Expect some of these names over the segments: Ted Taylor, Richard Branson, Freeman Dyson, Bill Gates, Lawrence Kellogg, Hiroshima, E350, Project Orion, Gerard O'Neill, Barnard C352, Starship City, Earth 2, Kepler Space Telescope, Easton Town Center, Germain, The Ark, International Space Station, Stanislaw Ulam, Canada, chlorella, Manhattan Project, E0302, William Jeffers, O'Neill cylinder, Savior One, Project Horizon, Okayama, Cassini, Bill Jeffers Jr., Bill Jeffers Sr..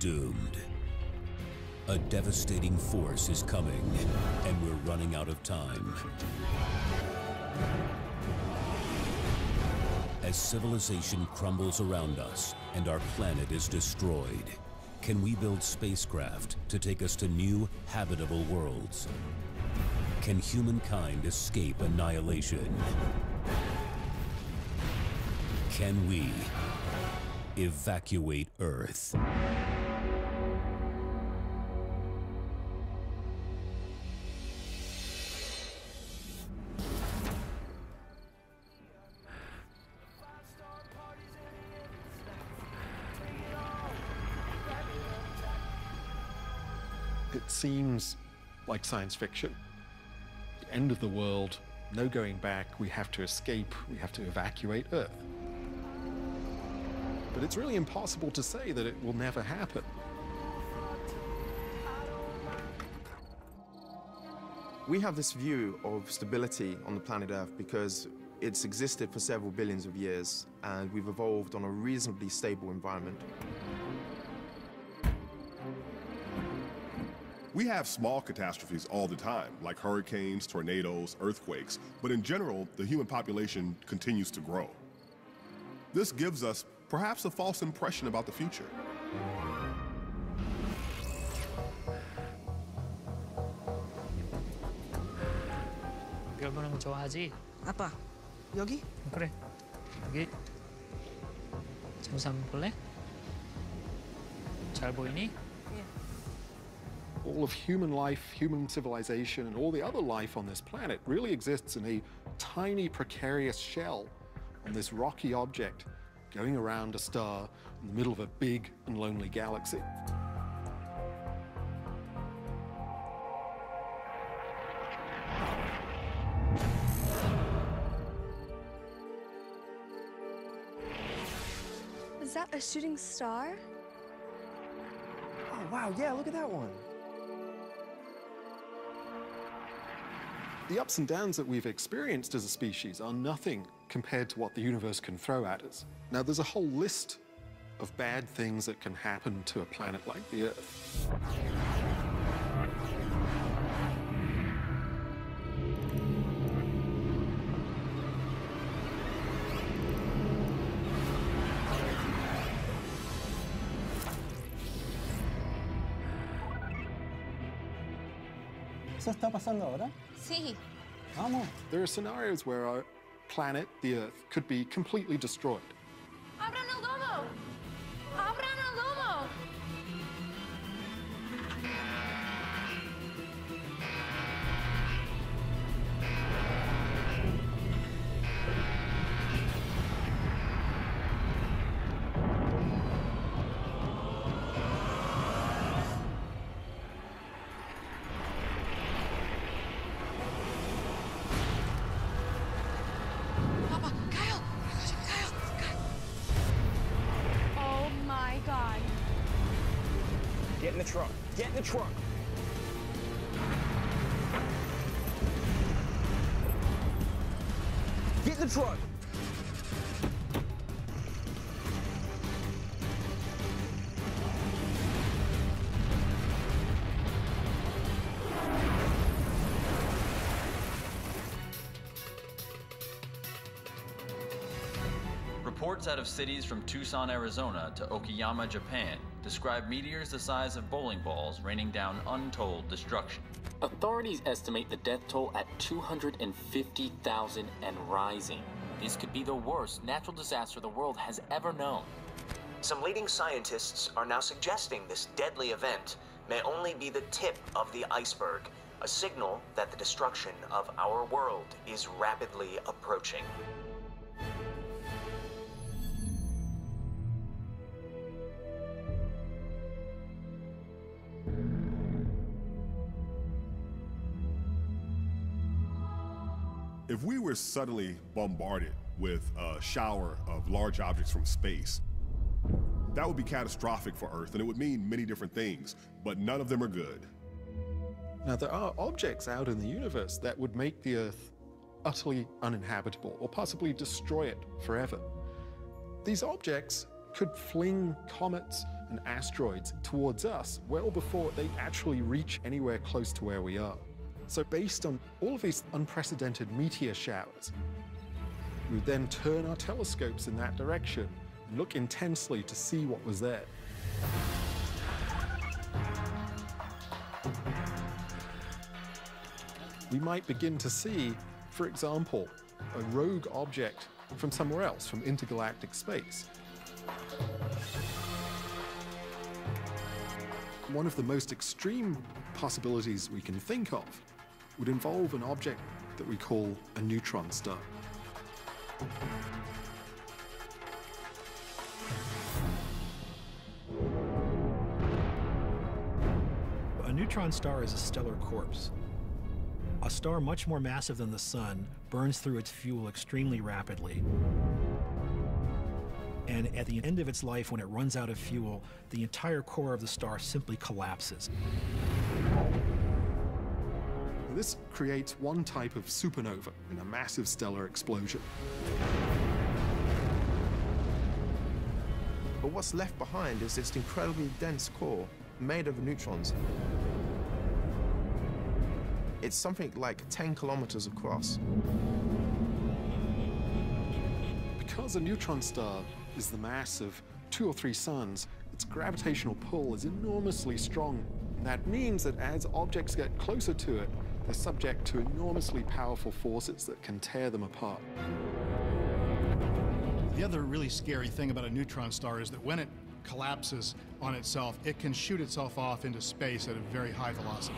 doomed. A devastating force is coming, and we're running out of time. As civilization crumbles around us and our planet is destroyed, can we build spacecraft to take us to new habitable worlds? Can humankind escape annihilation? Can we evacuate Earth? It seems like science fiction. The end of the world, no going back, we have to escape, we have to evacuate Earth. But it's really impossible to say that it will never happen. We have this view of stability on the planet Earth because it's existed for several billions of years and we've evolved on a reasonably stable environment. We have small catastrophes all the time, like hurricanes, tornadoes, earthquakes, but in general, the human population continues to grow. This gives us perhaps a false impression about the future. 결혼하면 좋아하지? 아빠, 여기? 그래. 여기. 잠시 한번 볼래? 잘 보이니? All of human life, human civilization, and all the other life on this planet really exists in a tiny, precarious shell on this rocky object going around a star in the middle of a big and lonely galaxy. Is that a shooting star? Oh, wow, yeah, look at that one. The ups and downs that we've experienced as a species are nothing compared to what the universe can throw at us. Now, there's a whole list of bad things that can happen to a planet like the Earth. ¿Eso está pasando ahora? Sí. Vamos. There are scenarios where our planet, the Earth, could be completely destroyed. Abran el domo! Abran el domo! Get in the truck. Get in the truck. Reports out of cities from Tucson, Arizona to Okayama, Japan, describe meteors the size of bowling balls raining down untold destruction. Authorities estimate the death toll at 250,000 and rising. This could be the worst natural disaster the world has ever known. Some leading scientists are now suggesting this deadly event may only be the tip of the iceberg, a signal that the destruction of our world is rapidly approaching. If we were suddenly bombarded with a shower of large objects from space, that would be catastrophic for Earth, and it would mean many different things, but none of them are good. Now, there are objects out in the universe that would make the Earth utterly uninhabitable or possibly destroy it forever. These objects could fling comets and asteroids towards us well before they actually reach anywhere close to where we are. So based on all of these unprecedented meteor showers, we would then turn our telescopes in that direction and look intensely to see what was there. We might begin to see, for example, a rogue object from somewhere else, from intergalactic space. One of the most extreme possibilities we can think of would involve an object that we call a neutron star. A neutron star is a stellar corpse. A star much more massive than the sun burns through its fuel extremely rapidly. And at the end of its life, when it runs out of fuel, the entire core of the star simply collapses. This creates one type of supernova in a massive stellar explosion. But what's left behind is this incredibly dense core made of neutrons. It's something like 10 kilometers across. Because a neutron star is the mass of 2 or 3 suns, its gravitational pull is enormously strong. And that means that as objects get closer to it, they're subject to enormously powerful forces that can tear them apart. The other really scary thing about a neutron star is that when it collapses on itself, it can shoot itself off into space at a very high velocity.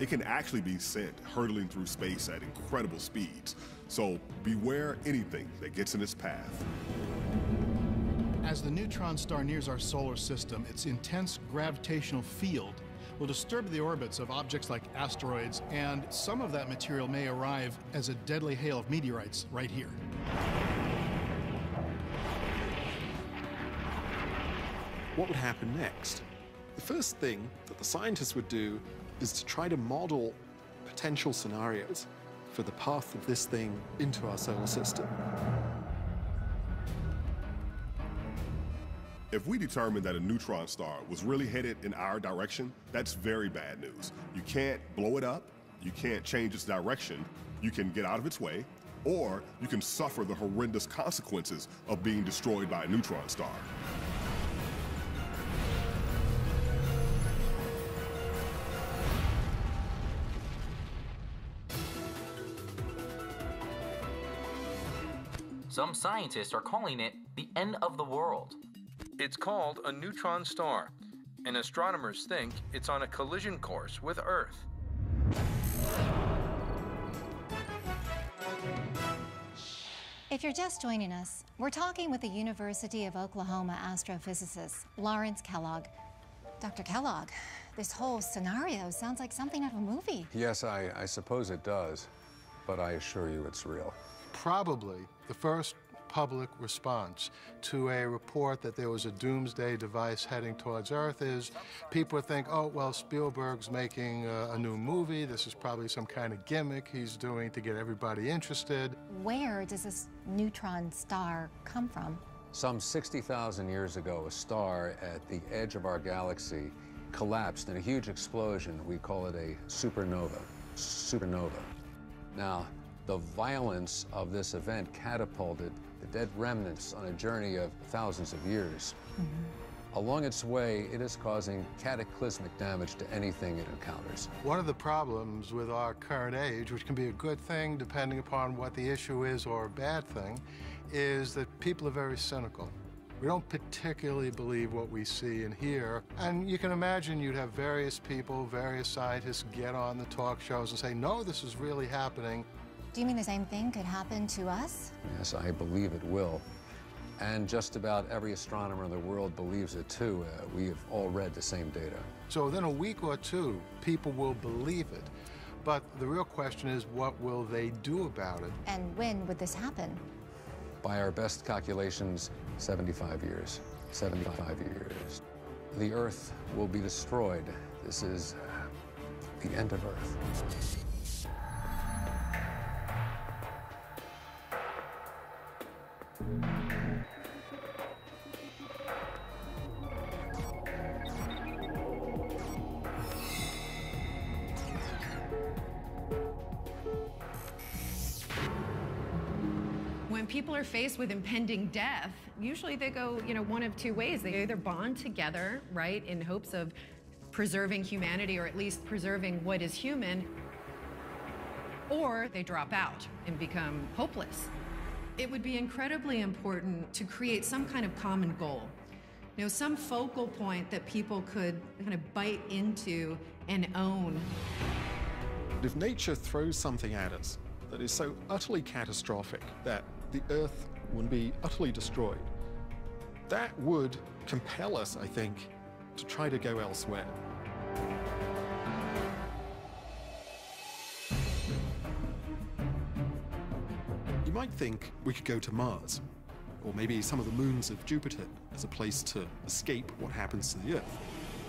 It can actually be sent hurtling through space at incredible speeds. So beware anything that gets in its path. As the neutron star nears our solar system, its intense gravitational field will disturb the orbits of objects like asteroids, and some of that material may arrive as a deadly hail of meteorites right here. What would happen next? The first thing that the scientists would do is to try to model potential scenarios for the path of this thing into our solar system. If we determined that a neutron star was really headed in our direction, that's very bad news. You can't blow it up, you can't change its direction, you can get out of its way, or you can suffer the horrendous consequences of being destroyed by a neutron star. Some scientists are calling it the end of the world. It's called a neutron star, and astronomers think it's on a collision course with Earth. If you're just joining us, we're talking with the University of Oklahoma astrophysicist Lawrence Kellogg. Dr. Kellogg, this whole scenario sounds like something out of a movie. Yes, I suppose it does, but I assure you it's real. Probably the first public response to a report that there was a doomsday device heading towards Earth is people think, oh, well, Spielberg's making a new movie. This is probably some kind of gimmick he's doing to get everybody interested. Where does this neutron star come from? Some 60,000 years ago, a star at the edge of our galaxy collapsed in a huge explosion. We call it a supernova. Now, the violence of this event catapulted the dead remnants on a journey of thousands of years. Along its way, it is causing cataclysmic damage to anything it encounters. One of the problems with our current age, which can be a good thing depending upon what the issue is or a bad thing, is that people are very cynical. We don't particularly believe what we see and hear. And you can imagine you'd have various people, various scientists get on the talk shows and say, no, this is really happening. Do you mean the same thing could happen to us? Yes, I believe it will. And just about every astronomer in the world believes it too. We have all read the same data. So within a week or two, people will believe it. But the real question is, what will they do about it? And when would this happen? By our best calculations, 75 years. 75 years. The Earth will be destroyed. This is the end of Earth. when people are faced with impending death, usually they go, you know, one of two ways. They either bond together, right, in hopes of preserving humanity or at least preserving what is human, or they drop out and become hopeless. It would be incredibly important to create some kind of common goal, you know, some focal point that people could kind of bite into and own. If nature throws something at us that is so utterly catastrophic that the Earth would be utterly destroyed, that would compel us, I think, to try to go elsewhere. You might think we could go to Mars, or maybe some of the moons of Jupiter, as a place to escape what happens to the Earth.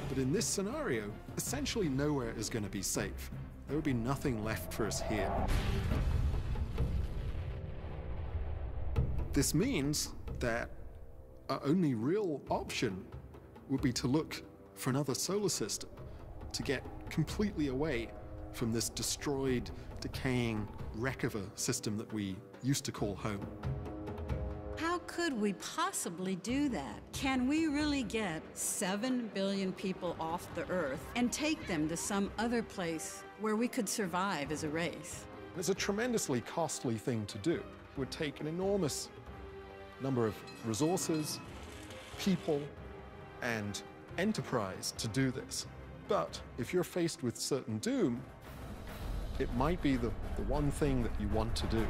But in this scenario, essentially nowhere is going to be safe. There would be nothing left for us here. This means that our only real option would be to look for another solar system, to get completely away from this destroyed, decaying wreck of a system that we used to call home. How could we possibly do that? Can we really get 7 billion people off the Earth and take them to some other place where we could survive as a race? It's a tremendously costly thing to do. It would take an enormous number of resources, people, and enterprise to do this. But if you're faced with certain doom, it might be the one thing that you want to do.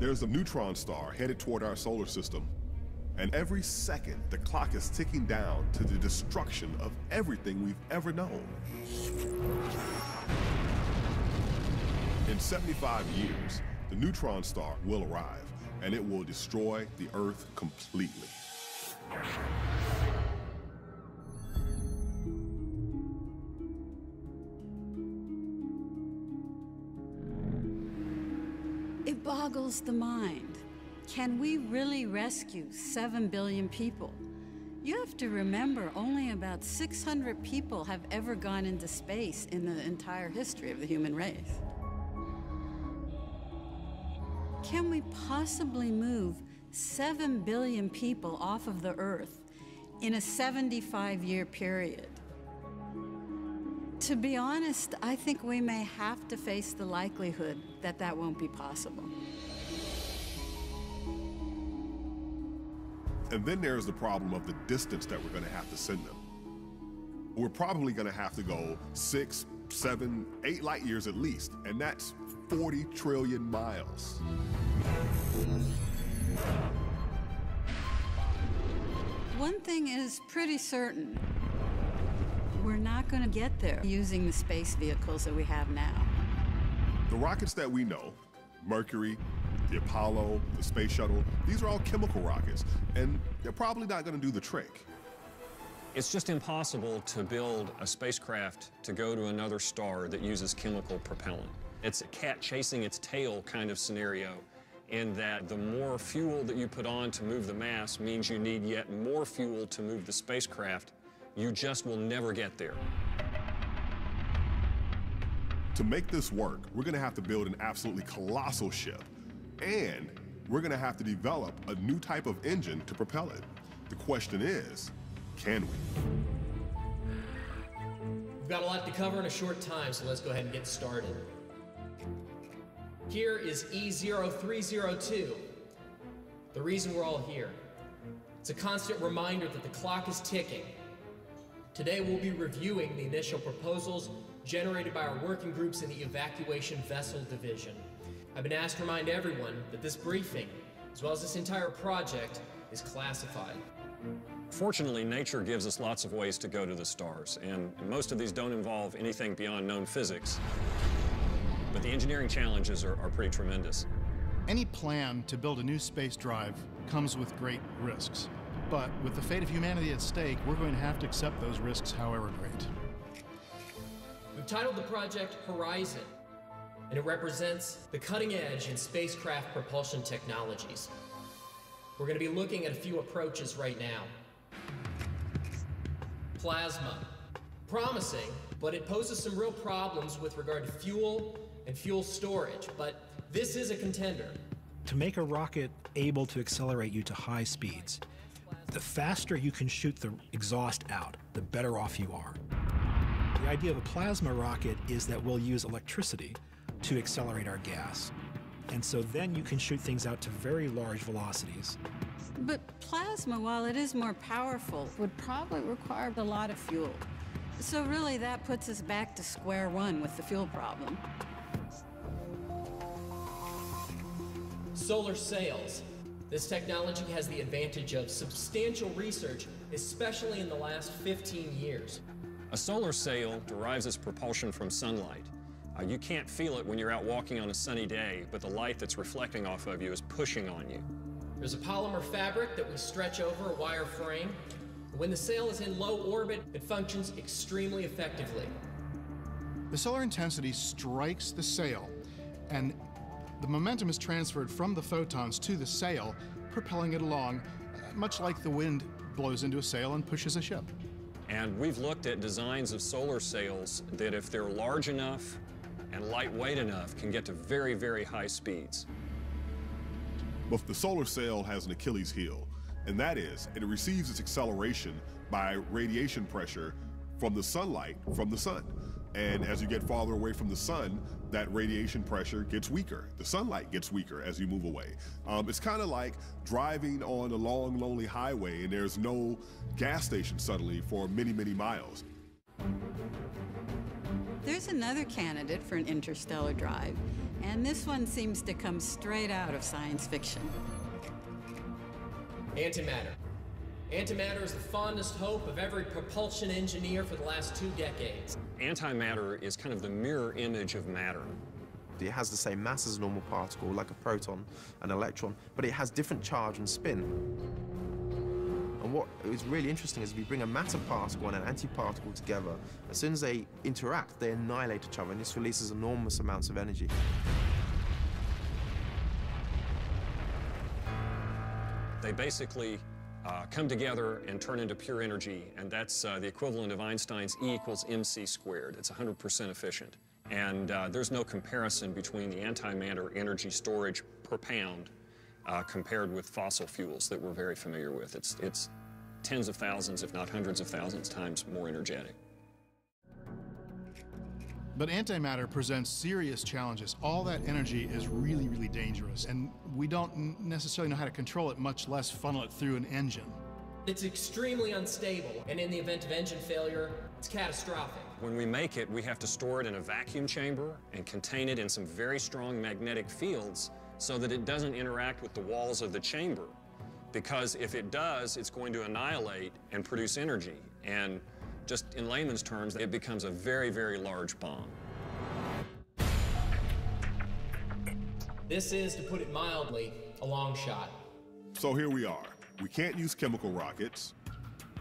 There's a neutron star headed toward our solar system, and every second the clock is ticking down to the destruction of everything we've ever known. In 75 years, the neutron star will arrive, and it will destroy the Earth completely. Boggles the mind. Can we really rescue 7 billion people? You have to remember only about 600 people have ever gone into space in the entire history of the human race. Can we possibly move 7 billion people off of the Earth in a 75-year period? To be honest, I think we may have to face the likelihood that that won't be possible. And then there's the problem of the distance that we're going to have to send them. We're probably going to have to go 6, 7, 8 light years at least, and that's 40 trillion miles. One thing is pretty certain. We're not going to get there using the space vehicles that we have now. The rockets that we know, Mercury, the Apollo, the Space Shuttle, these are all chemical rockets, and they're probably not going to do the trick. It's just impossible to build a spacecraft to go to another star that uses chemical propellant. It's a cat chasing its tail kind of scenario, in that the more fuel that you put on to move the mass means you need yet more fuel to move the spacecraft. You just will never get there. To make this work, we're going to have to build an absolutely colossal ship, and we're going to have to develop a new type of engine to propel it. The question is, can we? We've got a lot to cover in a short time, so let's go ahead and get started. Here is E0302. The reason we're all here. It's a constant reminder that the clock is ticking. Today we'll be reviewing the initial proposals generated by our working groups in the Evacuation Vessel Division. I've been asked to remind everyone that this briefing, as well as this entire project, is classified. Fortunately, nature gives us lots of ways to go to the stars, and most of these don't involve anything beyond known physics. But the engineering challenges are pretty tremendous. Any plan to build a new space drive comes with great risks. But with the fate of humanity at stake, we're going to have to accept those risks, however great. We've titled the project Horizon, and it represents the cutting edge in spacecraft propulsion technologies. We're going to be looking at a few approaches right now. Plasma. Promising, but it poses some real problems with regard to fuel and fuel storage, but this is a contender. To make a rocket able to accelerate you to high speeds, the faster you can shoot the exhaust out, the better off you are. The idea of a plasma rocket is that we'll use electricity to accelerate our gas. And so then you can shoot things out to very large velocities. But plasma, while it is more powerful, would probably require a lot of fuel. So really that puts us back to square one with the fuel problem. Solar sails. This technology has the advantage of substantial research, especially in the last 15 years. A solar sail derives its propulsion from sunlight. You can't feel it when you're out walking on a sunny day, but the light that's reflecting off of you is pushing on you. There's a polymer fabric that we stretch over a wire frame. When the sail is in low orbit, it functions extremely effectively. The solar intensity strikes the sail, and the momentum is transferred from the photons to the sail, propelling it along, much like the wind blows into a sail and pushes a ship. And we've looked at designs of solar sails that, if they're large enough and lightweight enough, can get to very, very high speeds. But the solar sail has an Achilles heel, and that is it receives its acceleration by radiation pressure from the sunlight from the sun. And as you get farther away from the sun, that radiation pressure gets weaker. The sunlight gets weaker as you move away. It's kind of like driving on a long, lonely highway and there's no gas station suddenly for many, many miles. There's another candidate for an interstellar drive, and this one seems to come straight out of science fiction. Antimatter. Antimatter is the fondest hope of every propulsion engineer for the last 2 decades. Antimatter is kind of the mirror image of matter. It has the same mass as a normal particle, like a proton, an electron, but it has different charge and spin. And what is really interesting is we bring a matter particle and an antiparticle together. As soon as they interact, they annihilate each other, and this releases enormous amounts of energy. They basically come together and turn into pure energy, and that's the equivalent of Einstein's E=mc². It's 100% efficient. And there's no comparison between the antimatter energy storage per pound compared with fossil fuels that we're very familiar with. It's tens of thousands, if not hundreds of thousands times more energetic. But antimatter presents serious challenges. All that energy is really, really dangerous, and we don't necessarily know how to control it, much less funnel it through an engine. It's extremely unstable, and in the event of engine failure, it's catastrophic. When we make it, we have to store it in a vacuum chamber and contain it in some very strong magnetic fields so that it doesn't interact with the walls of the chamber, because if it does, it's going to annihilate and produce energy. And just in layman's terms, it becomes a very, very large bomb. This is, to put it mildly, a long shot. So here we are. We can't use chemical rockets.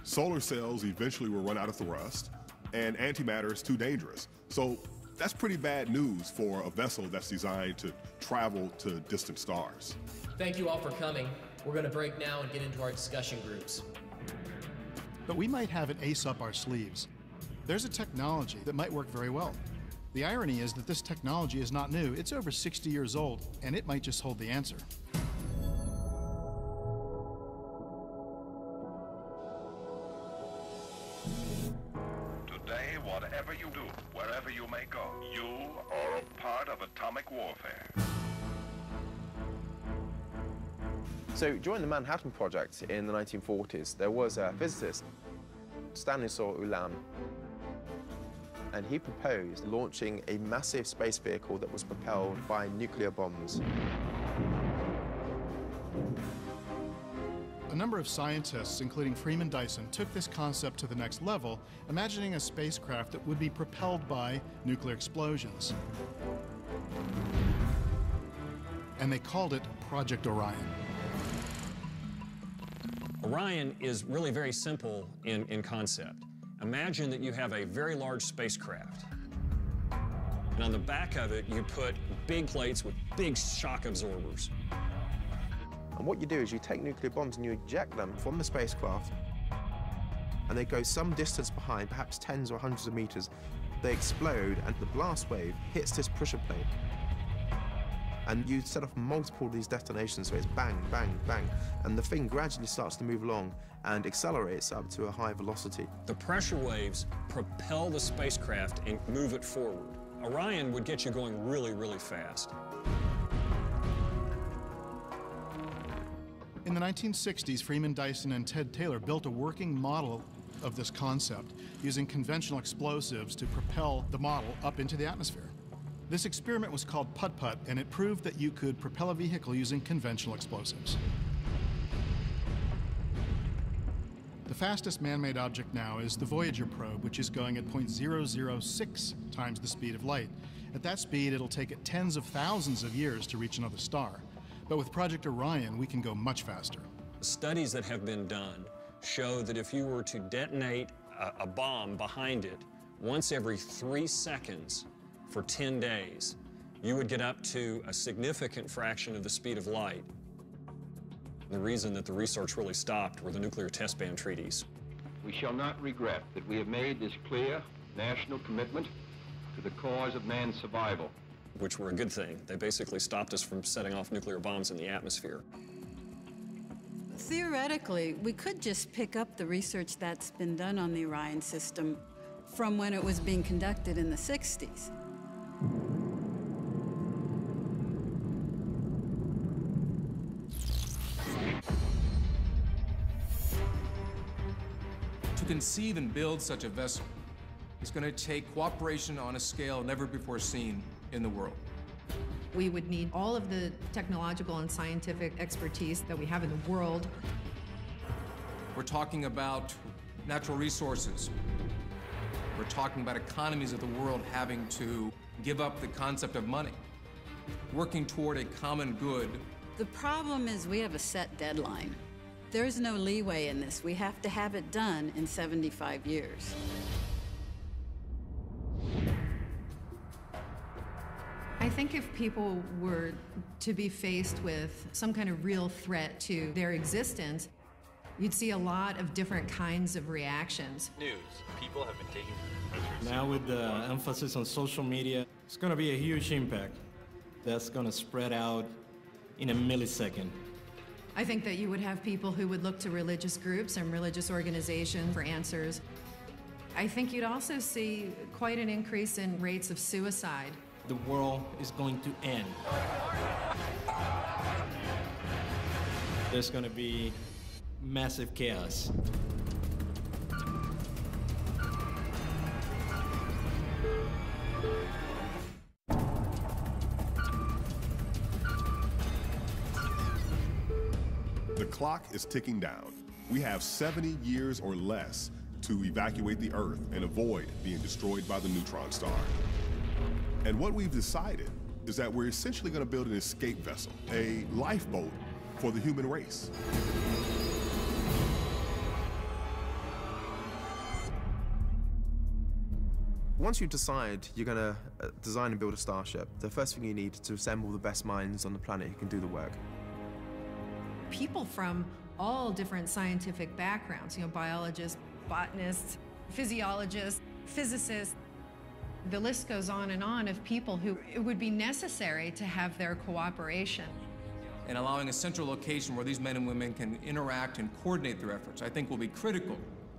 Solar cells eventually will run out of thrust, and antimatter is too dangerous. So that's pretty bad news for a vessel that's designed to travel to distant stars. Thank you all for coming. We're going to break now and get into our discussion groups. But we might have an ace up our sleeves. There's a technology that might work very well. The irony is that this technology is not new. It's over 60 years old, and it might just hold the answer. Today, whatever you do, wherever you may go, you are a part of atomic warfare. So during the Manhattan Project in the 1940s, there was a physicist, Stanislaw Ulam, and he proposed launching a massive space vehicle that was propelled by nuclear bombs. A number of scientists, including Freeman Dyson, took this concept to the next level, imagining a spacecraft that would be propelled by nuclear explosions. And they called it Project Orion. Orion is really very simple in concept. Imagine that you have a very large spacecraft, and on the back of it, you put big plates with big shock absorbers. And what you do is you take nuclear bombs and you eject them from the spacecraft, and they go some distance behind, perhaps tens or hundreds of meters. They explode, and the blast wave hits this pressure plate. And you set off multiple of these detonations, so it's bang, bang, bang, and the thing gradually starts to move along and accelerates up to a high velocity. The pressure waves propel the spacecraft and move it forward. Orion would get you going really, really fast. In the 1960s, Freeman Dyson and Ted Taylor built a working model of this concept using conventional explosives to propel the model up into the atmosphere. This experiment was called Putt-Putt, and it proved that you could propel a vehicle using conventional explosives. The fastest man-made object now is the Voyager probe, which is going at 0.006 times the speed of light. At that speed, it'll take it tens of thousands of years to reach another star. But with Project Orion, we can go much faster. Studies that have been done show that if you were to detonate a bomb behind it once every 3 seconds, for 10 days, you would get up to a significant fraction of the speed of light. The reason that the research really stopped were the nuclear test ban treaties. We shall not regret that we have made this clear national commitment to the cause of man's survival. Which were a good thing. They basically stopped us from setting off nuclear bombs in the atmosphere. Theoretically, we could just pick up the research that's been done on the Orion system from when it was being conducted in the 60s. To conceive and build such a vessel is going to take cooperation on a scale never before seen in the world. We would need all of the technological and scientific expertise that we have in the world. We're talking about natural resources. We're talking about economies of the world having to give up the concept of money, working toward a common good. The problem is we have a set deadline. There's no leeway in this. We have to have it done in 75 years. I think if people were to be faced with some kind of real threat to their existence, you'd see a lot of different kinds of reactions. News. People have been taking measures. Now with the emphasis on social media, it's going to be a huge impact that's going to spread out in a millisecond. I think that you would have people who would look to religious groups and religious organizations for answers. I think you'd also see quite an increase in rates of suicide. The world is going to end. There's going to be massive chaos. The clock is ticking down. We have 70 years or less to evacuate the Earth and avoid being destroyed by the neutron star. And what we've decided is that we're essentially going to build an escape vessel, a lifeboat for the human race. Once you decide you're going to design and build a starship, the first thing you need is to assemble the best minds on the planet who can do the work. People from all different scientific backgrounds, you know, biologists, botanists, physiologists, physicists, the list goes on of people who it would be necessary to have their cooperation. And allowing a central location where these men and women can interact and coordinate their efforts, I think will be critical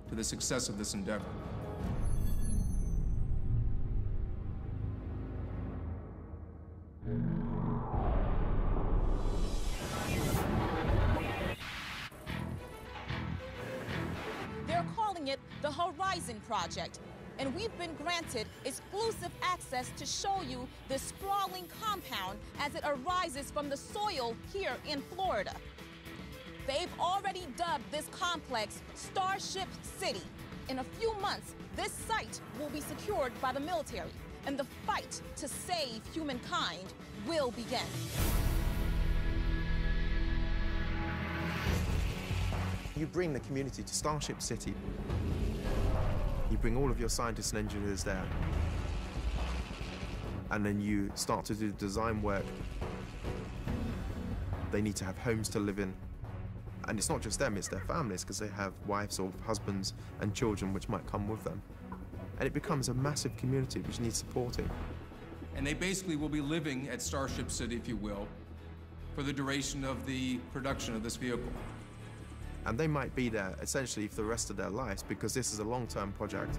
to the success of this endeavor. The Horizon Project, and we've been granted exclusive access to show you this sprawling compound as it arises from the soil here in Florida. They've already dubbed this complex Starship City. In a few months, this site will be secured by the military, and the fight to save humankind will begin. You bring the community to Starship City. You bring all of your scientists and engineers there. And then you start to do design work. They need to have homes to live in. And it's not just them, it's their families, because they have wives or husbands and children which might come with them. And it becomes a massive community which needs supporting. And they basically will be living at Starship City, if you will, for the duration of the production of this vehicle. And they might be there essentially for the rest of their lives, because this is a long-term project.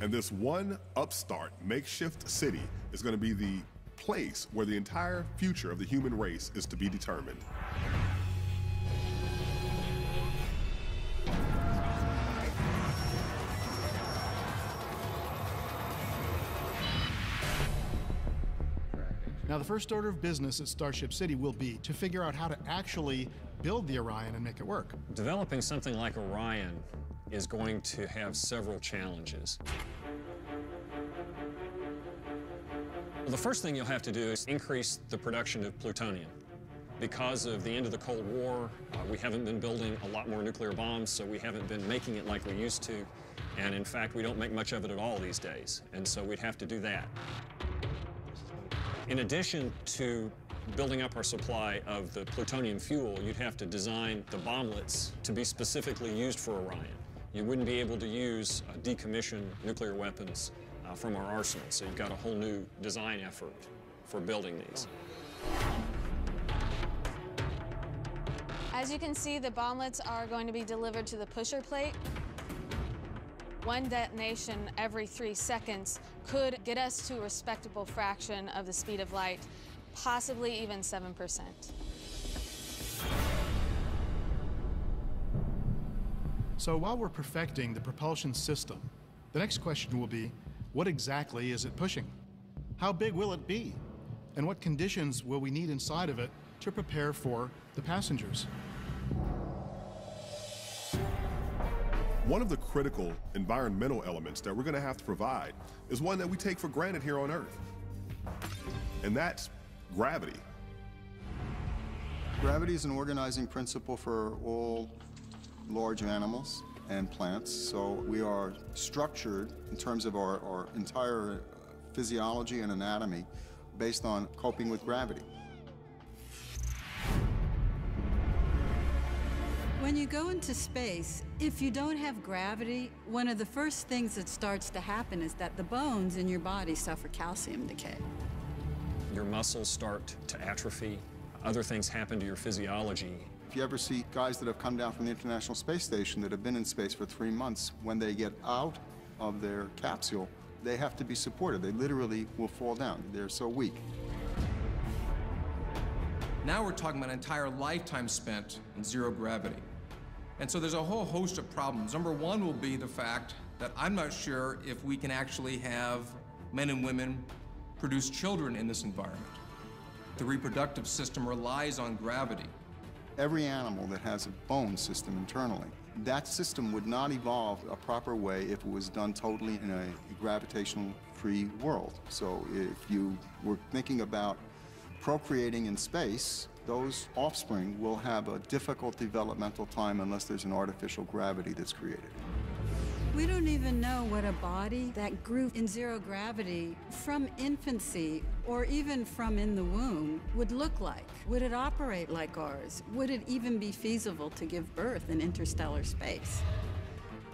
And this one upstart makeshift city is going to be the place where the entire future of the human race is to be determined. Now, the first order of business at Starship City will be to figure out how to actually build the Orion and make it work. Developing something like Orion is going to have several challenges. Well, the first thing you'll have to do is increase the production of plutonium. Because of the end of the Cold War, we haven't been building a lot more nuclear bombs, so we haven't been making it like we used to. And in fact, we don't make much of it at all these days. And so we'd have to do that. In addition to building up our supply of the plutonium fuel, you'd have to design the bomblets to be specifically used for Orion. You wouldn't be able to use decommissioned nuclear weapons from our arsenal, so you've got a whole new design effort for building these. As you can see, the bomblets are going to be delivered to the pusher plate. One detonation every 3 seconds could get us to a respectable fraction of the speed of light, possibly even 7%. So while we're perfecting the propulsion system, the next question will be, what exactly is it pushing? How big will it be? And what conditions will we need inside of it to prepare for the passengers? One of the critical environmental elements that we're going to have to provide is one that we take for granted here on Earth, and that's gravity. Gravity is an organizing principle for all large animals and plants, so we are structured in terms of our entire physiology and anatomy based on coping with gravity. When you go into space, if you don't have gravity, one of the first things that starts to happen is that the bones in your body suffer calcium decay. Your muscles start to atrophy. Other things happen to your physiology. If you ever see guys that have come down from the International Space Station that have been in space for 3 months, when they get out of their capsule, they have to be supported. They literally will fall down. They're so weak. Now we're talking about an entire lifetime spent in zero gravity. And so there's a whole host of problems. Number one will be the fact that I'm not sure if we can actually have men and women produce children in this environment. The reproductive system relies on gravity. Every animal that has a bone system internally, that system would not evolve a proper way if it was done totally in a gravitational-free world. So if you were thinking about procreating in space, those offspring will have a difficult developmental time unless there's an artificial gravity that's created. We don't even know what a body that grew in zero gravity from infancy or even from in the womb would look like. Would it operate like ours? Would it even be feasible to give birth in interstellar space?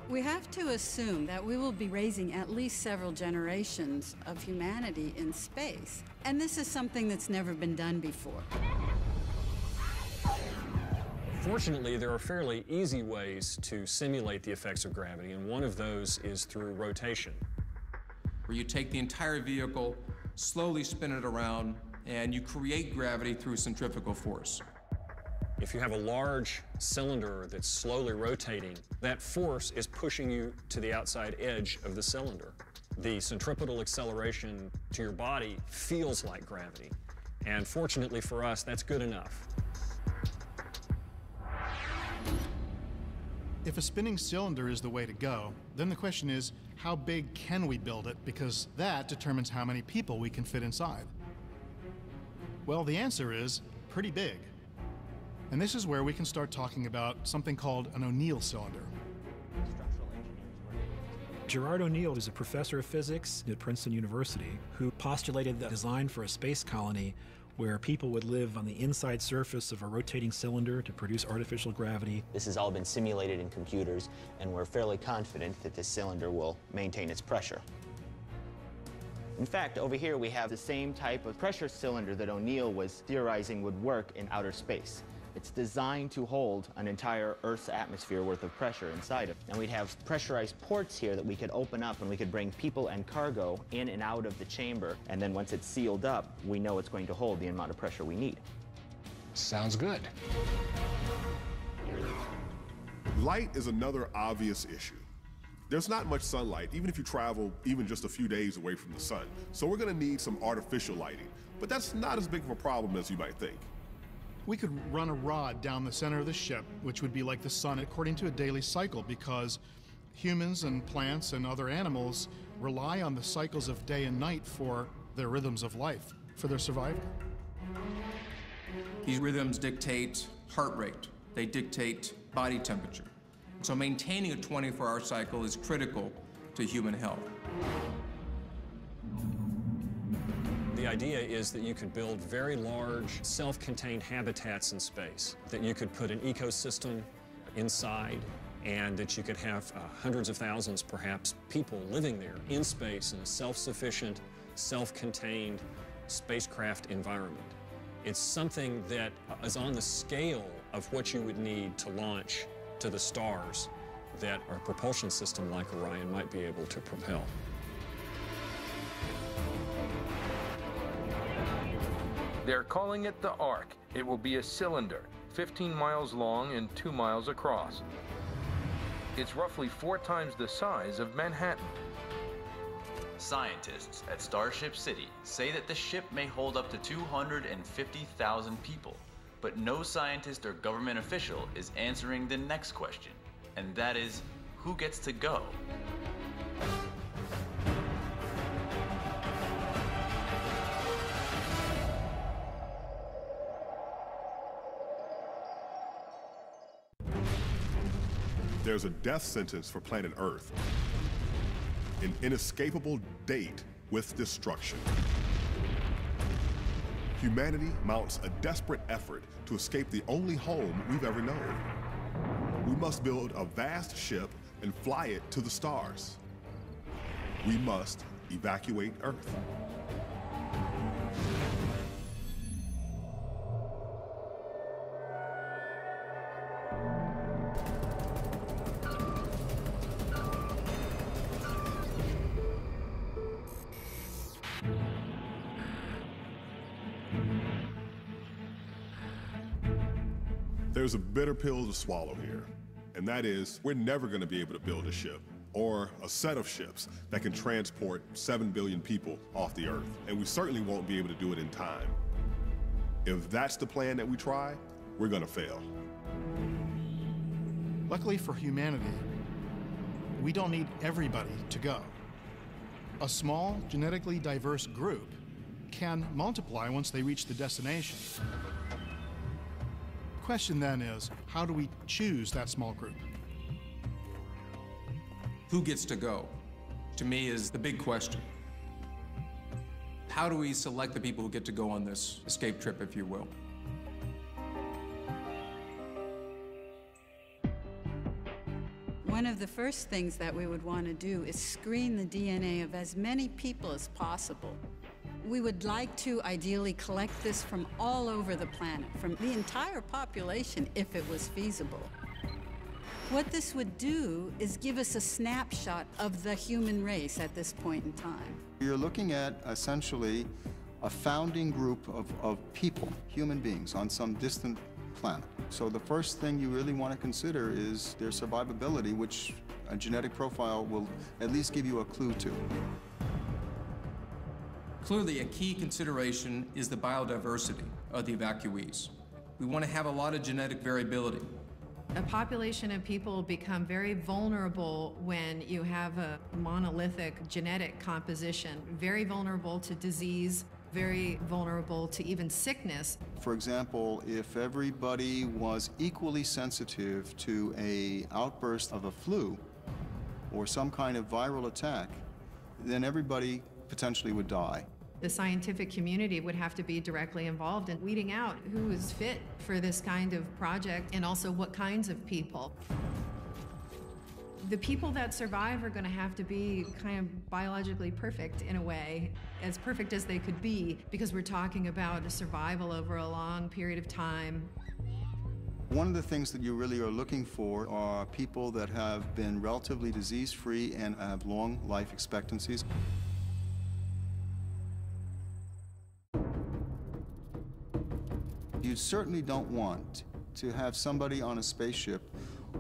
We have to assume that we will be raising at least several generations of humanity in space. And this is something that's never been done before. Fortunately, there are fairly easy ways to simulate the effects of gravity, and one of those is through rotation. Where you take the entire vehicle, slowly spin it around, and you create gravity through centrifugal force. If you have a large cylinder that's slowly rotating, that force is pushing you to the outside edge of the cylinder. The centripetal acceleration to your body feels like gravity. And fortunately for us, that's good enough. If a spinning cylinder is the way to go, then the question is, how big can we build it? Because that determines how many people we can fit inside. Well, the answer is pretty big. And this is where we can start talking about something called an O'Neill cylinder. Gerard O'Neill is a professor of physics at Princeton University who postulated the design for a space colony where people would live on the inside surface of a rotating cylinder to produce artificial gravity. This has all been simulated in computers, and we're fairly confident that this cylinder will maintain its pressure. In fact, over here we have the same type of pressure cylinder that O'Neill was theorizing would work in outer space. It's designed to hold an entire Earth's atmosphere worth of pressure inside it. And we'd have pressurized ports here that we could open up, and we could bring people and cargo in and out of the chamber. And then once it's sealed up, we know it's going to hold the amount of pressure we need. Sounds good. Light is another obvious issue. There's not much sunlight, even if you travel even just a few days away from the sun. So we're going to need some artificial lighting. But that's not as big of a problem as you might think. We could run a rod down the center of the ship, which would be like the sun according to a daily cycle, because humans and plants and other animals rely on the cycles of day and night for their rhythms of life, for their survival. These rhythms dictate heart rate. They dictate body temperature. So maintaining a 24-hour cycle is critical to human health. The idea is that you could build very large, self-contained habitats in space, that you could put an ecosystem inside, and that you could have hundreds of thousands, perhaps, people living there in space in a self-sufficient, self-contained spacecraft environment. It's something that is on the scale of what you would need to launch to the stars that a propulsion system like Orion might be able to propel. They're calling it the Ark. It will be a cylinder, 15 miles long and 2 miles across. It's roughly 4 times the size of Manhattan. Scientists at Starship City say that the ship may hold up to 250,000 people, but no scientist or government official is answering the next question, and that is, who gets to go? There's a death sentence for planet Earth, an inescapable date with destruction. Humanity mounts a desperate effort to escape the only home we've ever known. We must build a vast ship and fly it to the stars. We must evacuate Earth. There's a bitter pill to swallow here, and that is we're never going to be able to build a ship or a set of ships that can transport 7 billion people off the Earth, and we certainly won't be able to do it in time. If that's the plan that we try, we're going to fail. Luckily for humanity, we don't need everybody to go. A small, genetically diverse group can multiply once they reach the destination. The question then is, how do we choose that small group? Who gets to go, to me, is the big question. How do we select the people who get to go on this escape trip, if you will? One of the first things that we would want to do is screen the DNA of as many people as possible. We would like to ideally collect this from all over the planet, from the entire population, if it was feasible. What this would do is give us a snapshot of the human race at this point in time. You're looking at, essentially, a founding group of people, human beings, on some distant planet. So the first thing you really want to consider is their survivability, which a genetic profile will at least give you a clue to. Clearly, a key consideration is the biodiversity of the evacuees. We want to have a lot of genetic variability. A population of people become very vulnerable when you have a monolithic genetic composition, very vulnerable to disease, very vulnerable to even sickness. For example, if everybody was equally sensitive to an outburst of a flu or some kind of viral attack, then everybody potentially would die. The scientific community would have to be directly involved in weeding out who is fit for this kind of project and also what kinds of people. The people that survive are going to have to be kind of biologically perfect in a way, as perfect as they could be, because we're talking about survival over a long period of time. One of the things that you really are looking for are people that have been relatively disease-free and have long life expectancies. You certainly don't want to have somebody on a spaceship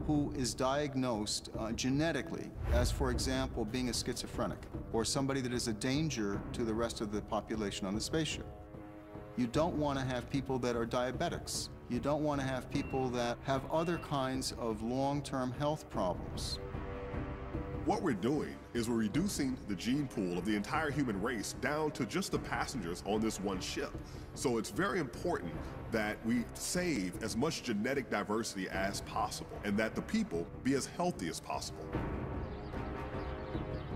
who is diagnosed genetically as, for example, being a schizophrenic or somebody that is a danger to the rest of the population on the spaceship. You don't want to have people that are diabetics. You don't want to have people that have other kinds of long-term health problems. What we're doing is we're reducing the gene pool of the entire human race down to just the passengers on this one ship. So it's very important that we save as much genetic diversity as possible and that the people be as healthy as possible.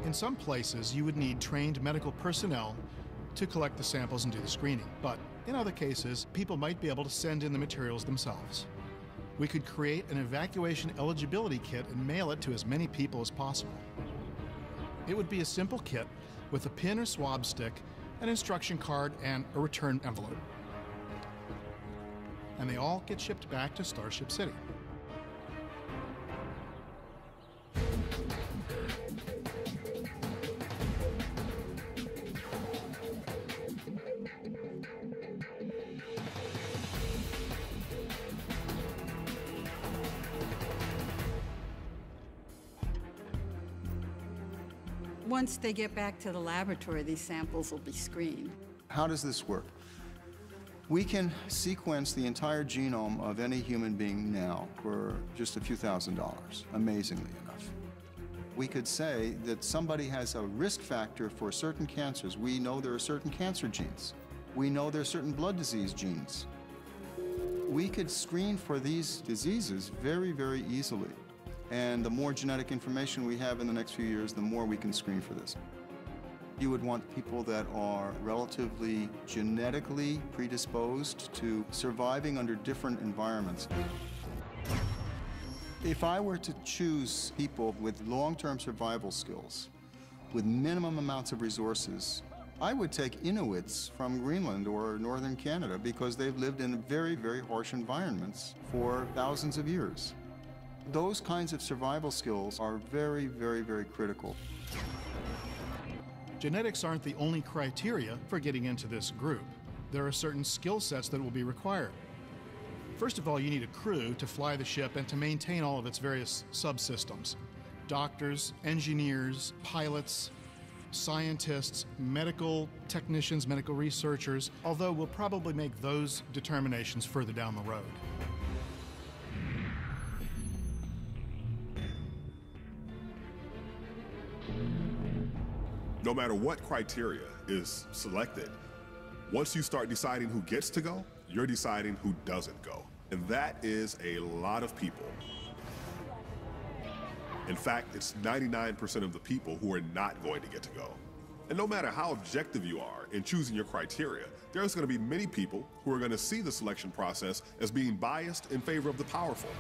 In some places, you would need trained medical personnel to collect the samples and do the screening. But in other cases, people might be able to send in the materials themselves. We could create an evacuation eligibility kit and mail it to as many people as possible. It would be a simple kit with a pin or swab stick, an instruction card, and a return envelope. And they all get shipped back to Starship City. Once they get back to the laboratory, these samples will be screened. How does this work? We can sequence the entire genome of any human being now for just a few $1000s, amazingly enough. We could say that somebody has a risk factor for certain cancers. We know there are certain cancer genes. We know there are certain blood disease genes. We could screen for these diseases very, very easily. And the more genetic information we have in the next few years, the more we can screen for this. You would want people that are relatively genetically predisposed to surviving under different environments. If I were to choose people with long-term survival skills, with minimum amounts of resources, I would take Inuits from Greenland or northern Canada because they've lived in very, very harsh environments for thousands of years. Those kinds of survival skills are very, very, very critical. Genetics aren't the only criteria for getting into this group. There are certain skill sets that will be required. First of all, you need a crew to fly the ship and to maintain all of its various subsystems. Doctors, engineers, pilots, scientists, medical technicians, medical researchers, although we'll probably make those determinations further down the road. No matter what criteria is selected, once you start deciding who gets to go, you're deciding who doesn't go. And that is a lot of people. In fact, it's 99% of the people who are not going to get to go. And no matter how objective you are in choosing your criteria, there's going to be many people who are going to see the selection process as being biased in favor of the powerful.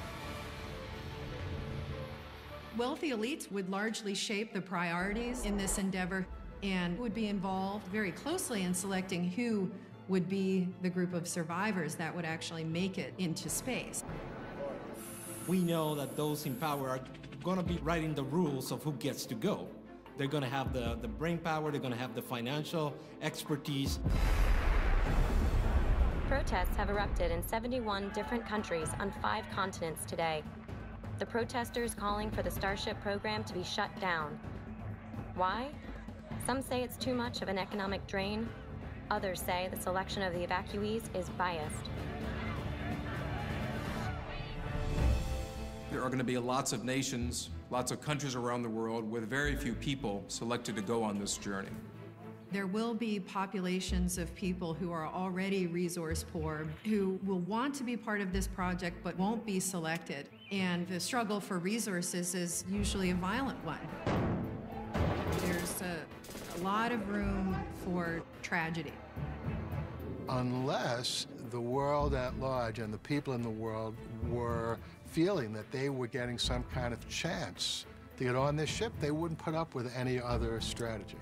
Wealthy elites would largely shape the priorities in this endeavor and would be involved very closely in selecting who would be the group of survivors that would actually make it into space. We know that those in power are going to be writing the rules of who gets to go. They're going to have the brain power, they're going to have the financial expertise. Protests have erupted in 71 different countries on 5 continents today. The protesters calling for the Starship program to be shut down. Why? Some say it's too much of an economic drain. Others say the selection of the evacuees is biased. There are going to be lots of nations, lots of countries around the world with very few people selected to go on this journey. There will be populations of people who are already resource poor, who will want to be part of this project but won't be selected. And the struggle for resources is usually a violent one. There's a lot of room for tragedy. Unless the world at large and the people in the world were feeling that they were getting some kind of chance to get on this ship, they wouldn't put up with any other strategy.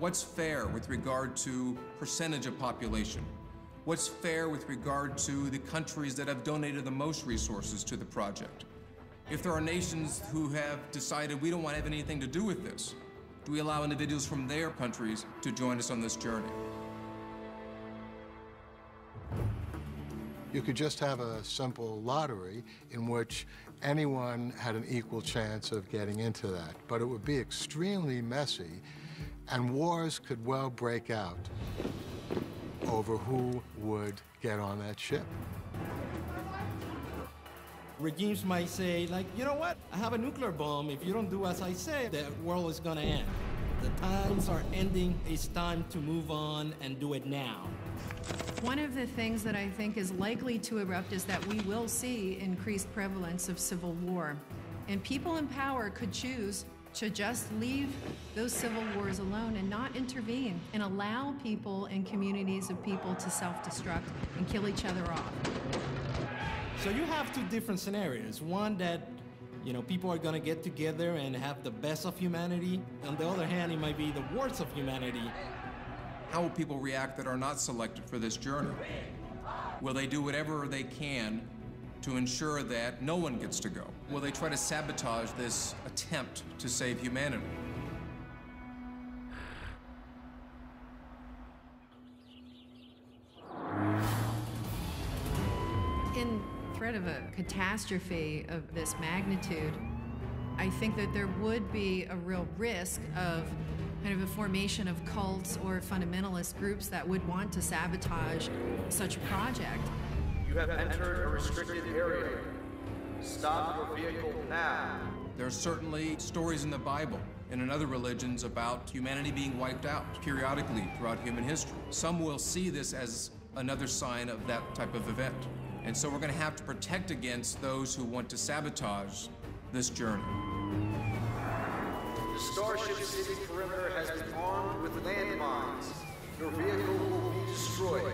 What's fair with regard to percentage of population? What's fair with regard to the countries that have donated the most resources to the project? If there are nations who have decided we don't want to have anything to do with this, do we allow individuals from their countries to join us on this journey? You could just have a simple lottery in which anyone had an equal chance of getting into that, but it would be extremely messy. And wars could well break out over who would get on that ship. Regimes might say, like, you know what? I have a nuclear bomb. If you don't do as I say, the world is going to end. The times are ending. It's time to move on and do it now. One of the things that I think is likely to erupt is that we will see increased prevalence of civil war. And people in power could choose to just leave those civil wars alone and not intervene and allow people and communities of people to self-destruct and kill each other off. So you have two different scenarios. One that, you know, people are going to get together and have the best of humanity. On the other hand, it might be the worst of humanity. How will people react that are not selected for this journey? Will they do whatever they can to ensure that no one gets to go? Will they try to sabotage this attempt to save humanity? In threat of a catastrophe of this magnitude, I think that there would be a real risk of kind of a formation of cults or fundamentalist groups that would want to sabotage such a project. You have entered a restricted area. Stop your vehicle now. There are certainly stories in the Bible and in other religions about humanity being wiped out periodically throughout human history. Some will see this as another sign of that type of event. And so we're going to have to protect against those who want to sabotage this journey. The Starship City perimeter has been armed with landmines. Your vehicle will be destroyed.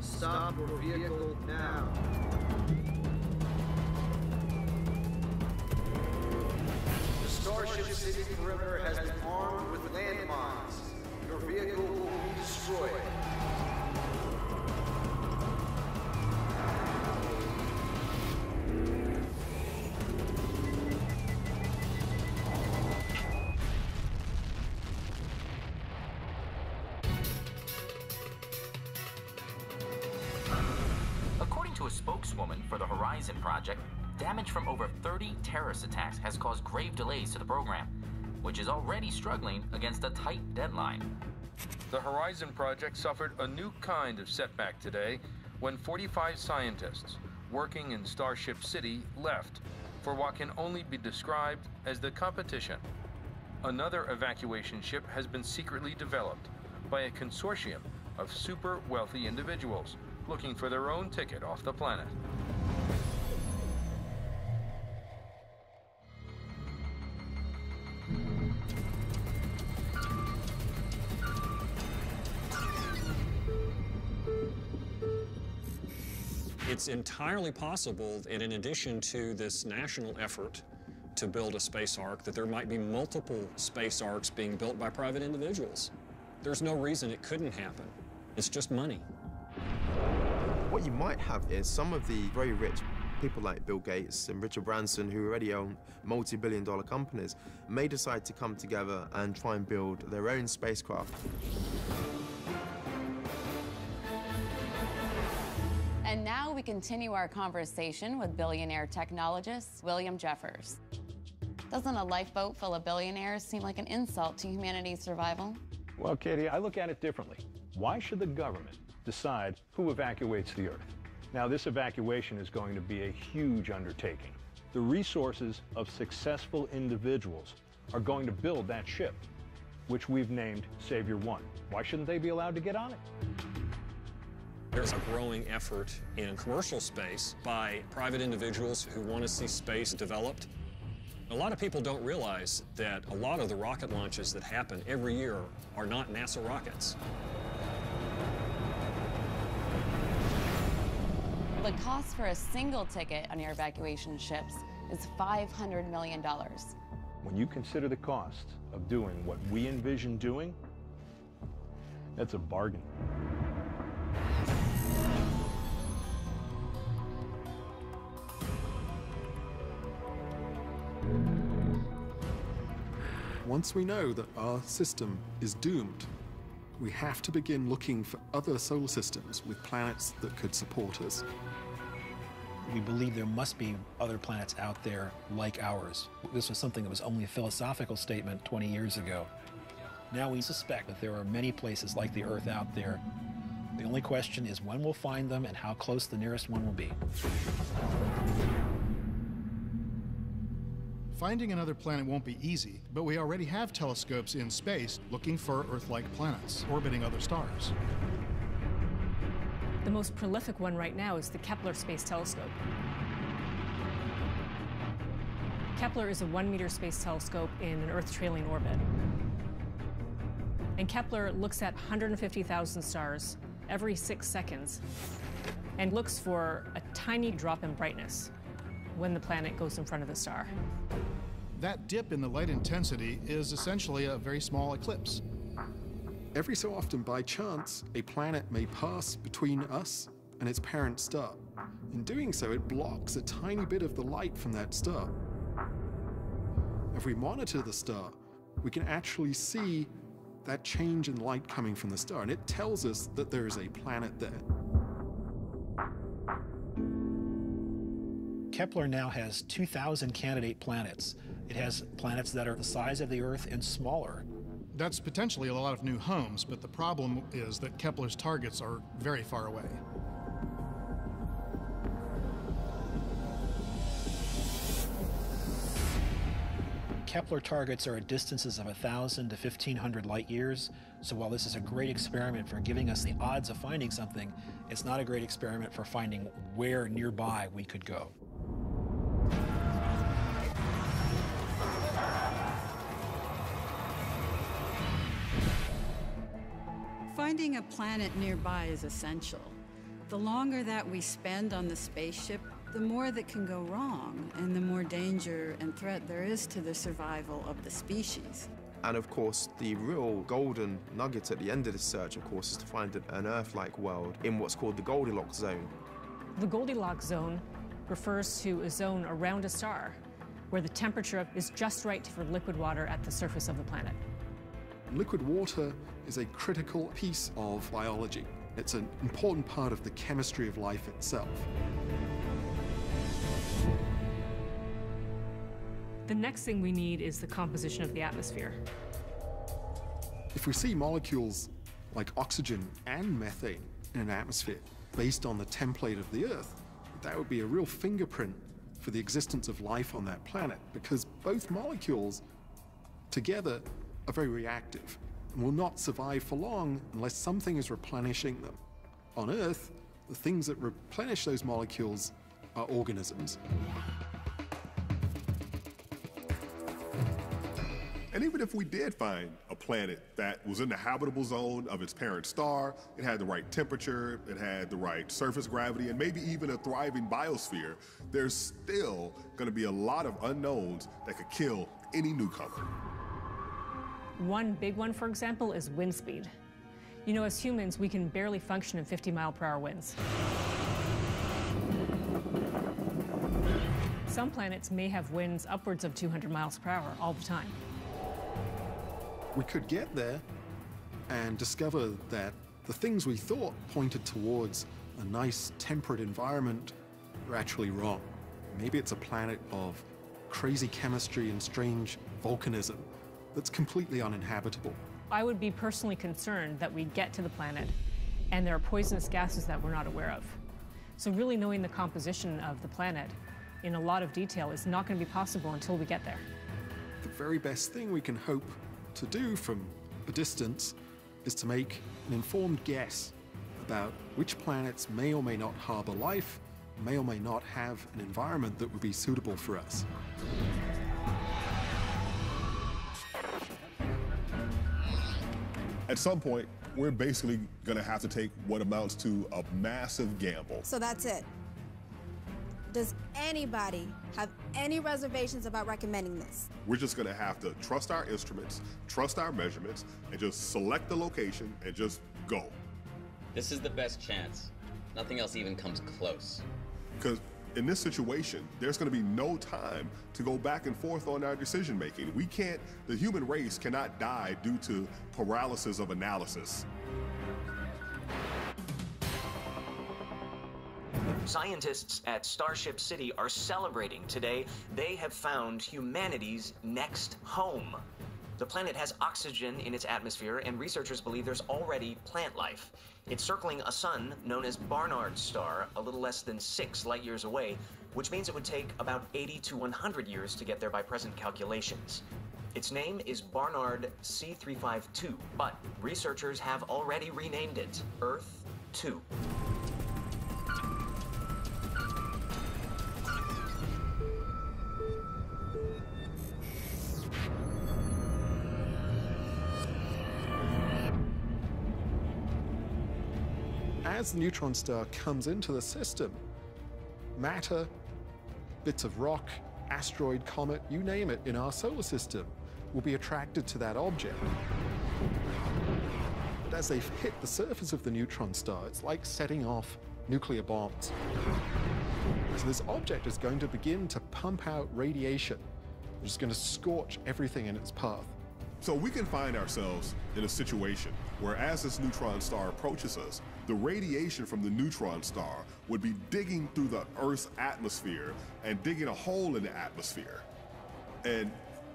Stop your vehicle now. The Starship City perimeter has been armed with landmines. Your vehicle will be destroyed. For the Horizon project, damage from over 30 terrorist attacks has caused grave delays to the program, which is already struggling against a tight deadline. The Horizon project suffered a new kind of setback today when 45 scientists working in Starship City left for what can only be described as the competition. Another evacuation ship has been secretly developed by a consortium of super wealthy individuals looking for their own ticket off the planet. It's entirely possible that in addition to this national effort to build a space ark, that there might be multiple space arks being built by private individuals. There's no reason it couldn't happen. It's just money. What you might have is some of the very rich people like Bill Gates and Richard Branson, who already own multi-billion-dollar companies, may decide to come together and try and build their own spacecraft. And now we we continue our conversation with billionaire technologist William Jeffers. Doesn't a lifeboat full of billionaires seem like an insult to humanity's survival? Well, Katie, I look at it differently. Why should the government decide who evacuates the Earth? Now, this evacuation is going to be a huge undertaking. The resources of successful individuals are going to build that ship, which we've named Savior One. Why shouldn't they be allowed to get on it? There's a growing effort in commercial space by private individuals who want to see space developed. A lot of people don't realize that a lot of the rocket launches that happen every year are not NASA rockets. The cost for a single ticket on your evacuation ships is $500 million. When you consider the cost of doing what we envision doing, that's a bargain. Once we know that our system is doomed, we have to begin looking for other solar systems with planets that could support us. We believe there must be other planets out there like ours. This was something that was only a philosophical statement 20 years ago. Now we suspect that there are many places like the Earth out there. The only question is when we'll find them and how close the nearest one will be. Finding another planet won't be easy, but we already have telescopes in space looking for Earth-like planets orbiting other stars. The most prolific one right now is the Kepler Space Telescope. Kepler is a 1-meter space telescope in an Earth-trailing orbit. And Kepler looks at 150,000 stars every 6 seconds and looks for a tiny drop in brightness when the planet goes in front of the star. That dip in the light intensity is essentially a very small eclipse. Every so often, by chance, a planet may pass between us and its parent star. In doing so, it blocks a tiny bit of the light from that star. If we monitor the star, we can actually see that change in light coming from the star, and it tells us that there is a planet there. Kepler now has 2,000 candidate planets. It has planets that are the size of the Earth and smaller. That's potentially a lot of new homes, but the problem is that Kepler's targets are very far away. Kepler targets are at distances of 1,000 to 1,500 light years. So while this is a great experiment for giving us the odds of finding something, it's not a great experiment for finding where nearby we could go. Finding a planet nearby is essential. The longer that we spend on the spaceship, the more that can go wrong and the more danger and threat there is to the survival of the species. And of course, the real golden nugget at the end of this search, of course, is to find an Earth-like world in what's called the Goldilocks zone. The Goldilocks zone refers to a zone around a star where the temperature is just right for liquid water at the surface of the planet. Liquid water is a critical piece of biology. It's an important part of the chemistry of life itself. The next thing we need is the composition of the atmosphere. If we see molecules like oxygen and methane in an atmosphere based on the template of the Earth, that would be a real fingerprint for the existence of life on that planet, because both molecules together are very reactive and will not survive for long unless something is replenishing them. On Earth, the things that replenish those molecules are organisms. And even if we did find a planet that was in the habitable zone of its parent star, it had the right temperature, it had the right surface gravity, and maybe even a thriving biosphere, there's still going to be a lot of unknowns that could kill any newcomer. One big one, for example, is wind speed. You know, as humans, we can barely function in 50-mile-per-hour winds. Some planets may have winds upwards of 200 miles per hour all the time. We could get there and discover that the things we thought pointed towards a nice temperate environment, you're actually wrong. Maybe it's a planet of crazy chemistry and strange volcanism that's completely uninhabitable. I would be personally concerned that we get to the planet and there are poisonous gases that we're not aware of. So really knowing the composition of the planet in a lot of detail is not going to be possible until we get there. The very best thing we can hope to do from a distance is to make an informed guess about which planets may or may not harbor life, may or may not have an environment that would be suitable for us. At some point, we're basically going to have to take what amounts to a massive gamble. So that's it. Does anybody have any reservations about recommending this? We're just going to have to trust our instruments, trust our measurements, and just select the location and just go. This is the best chance. Nothing else even comes close. Because in this situation, there's going to be no time to go back and forth on our decision making. We can't, the human race cannot die due to paralysis of analysis. Scientists at Starship City are celebrating today. They have found humanity's next home. The planet has oxygen in its atmosphere, and researchers believe there's already plant life. It's circling a sun known as Barnard's star, a little less than 6 light years away, which means it would take about 80 to 100 years to get there by present calculations. Its name is Barnard C352, but researchers have already renamed it Earth 2. As the neutron star comes into the system, matter, bits of rock, asteroid, comet, you name it, in our solar system will be attracted to that object. But as they hit the surface of the neutron star, it's like setting off nuclear bombs. So this object is going to begin to pump out radiation, which is going to scorch everything in its path. So we can find ourselves in a situation where as this neutron star approaches us, the radiation from the neutron star would be digging through the Earth's atmosphere and digging a hole in the atmosphere. And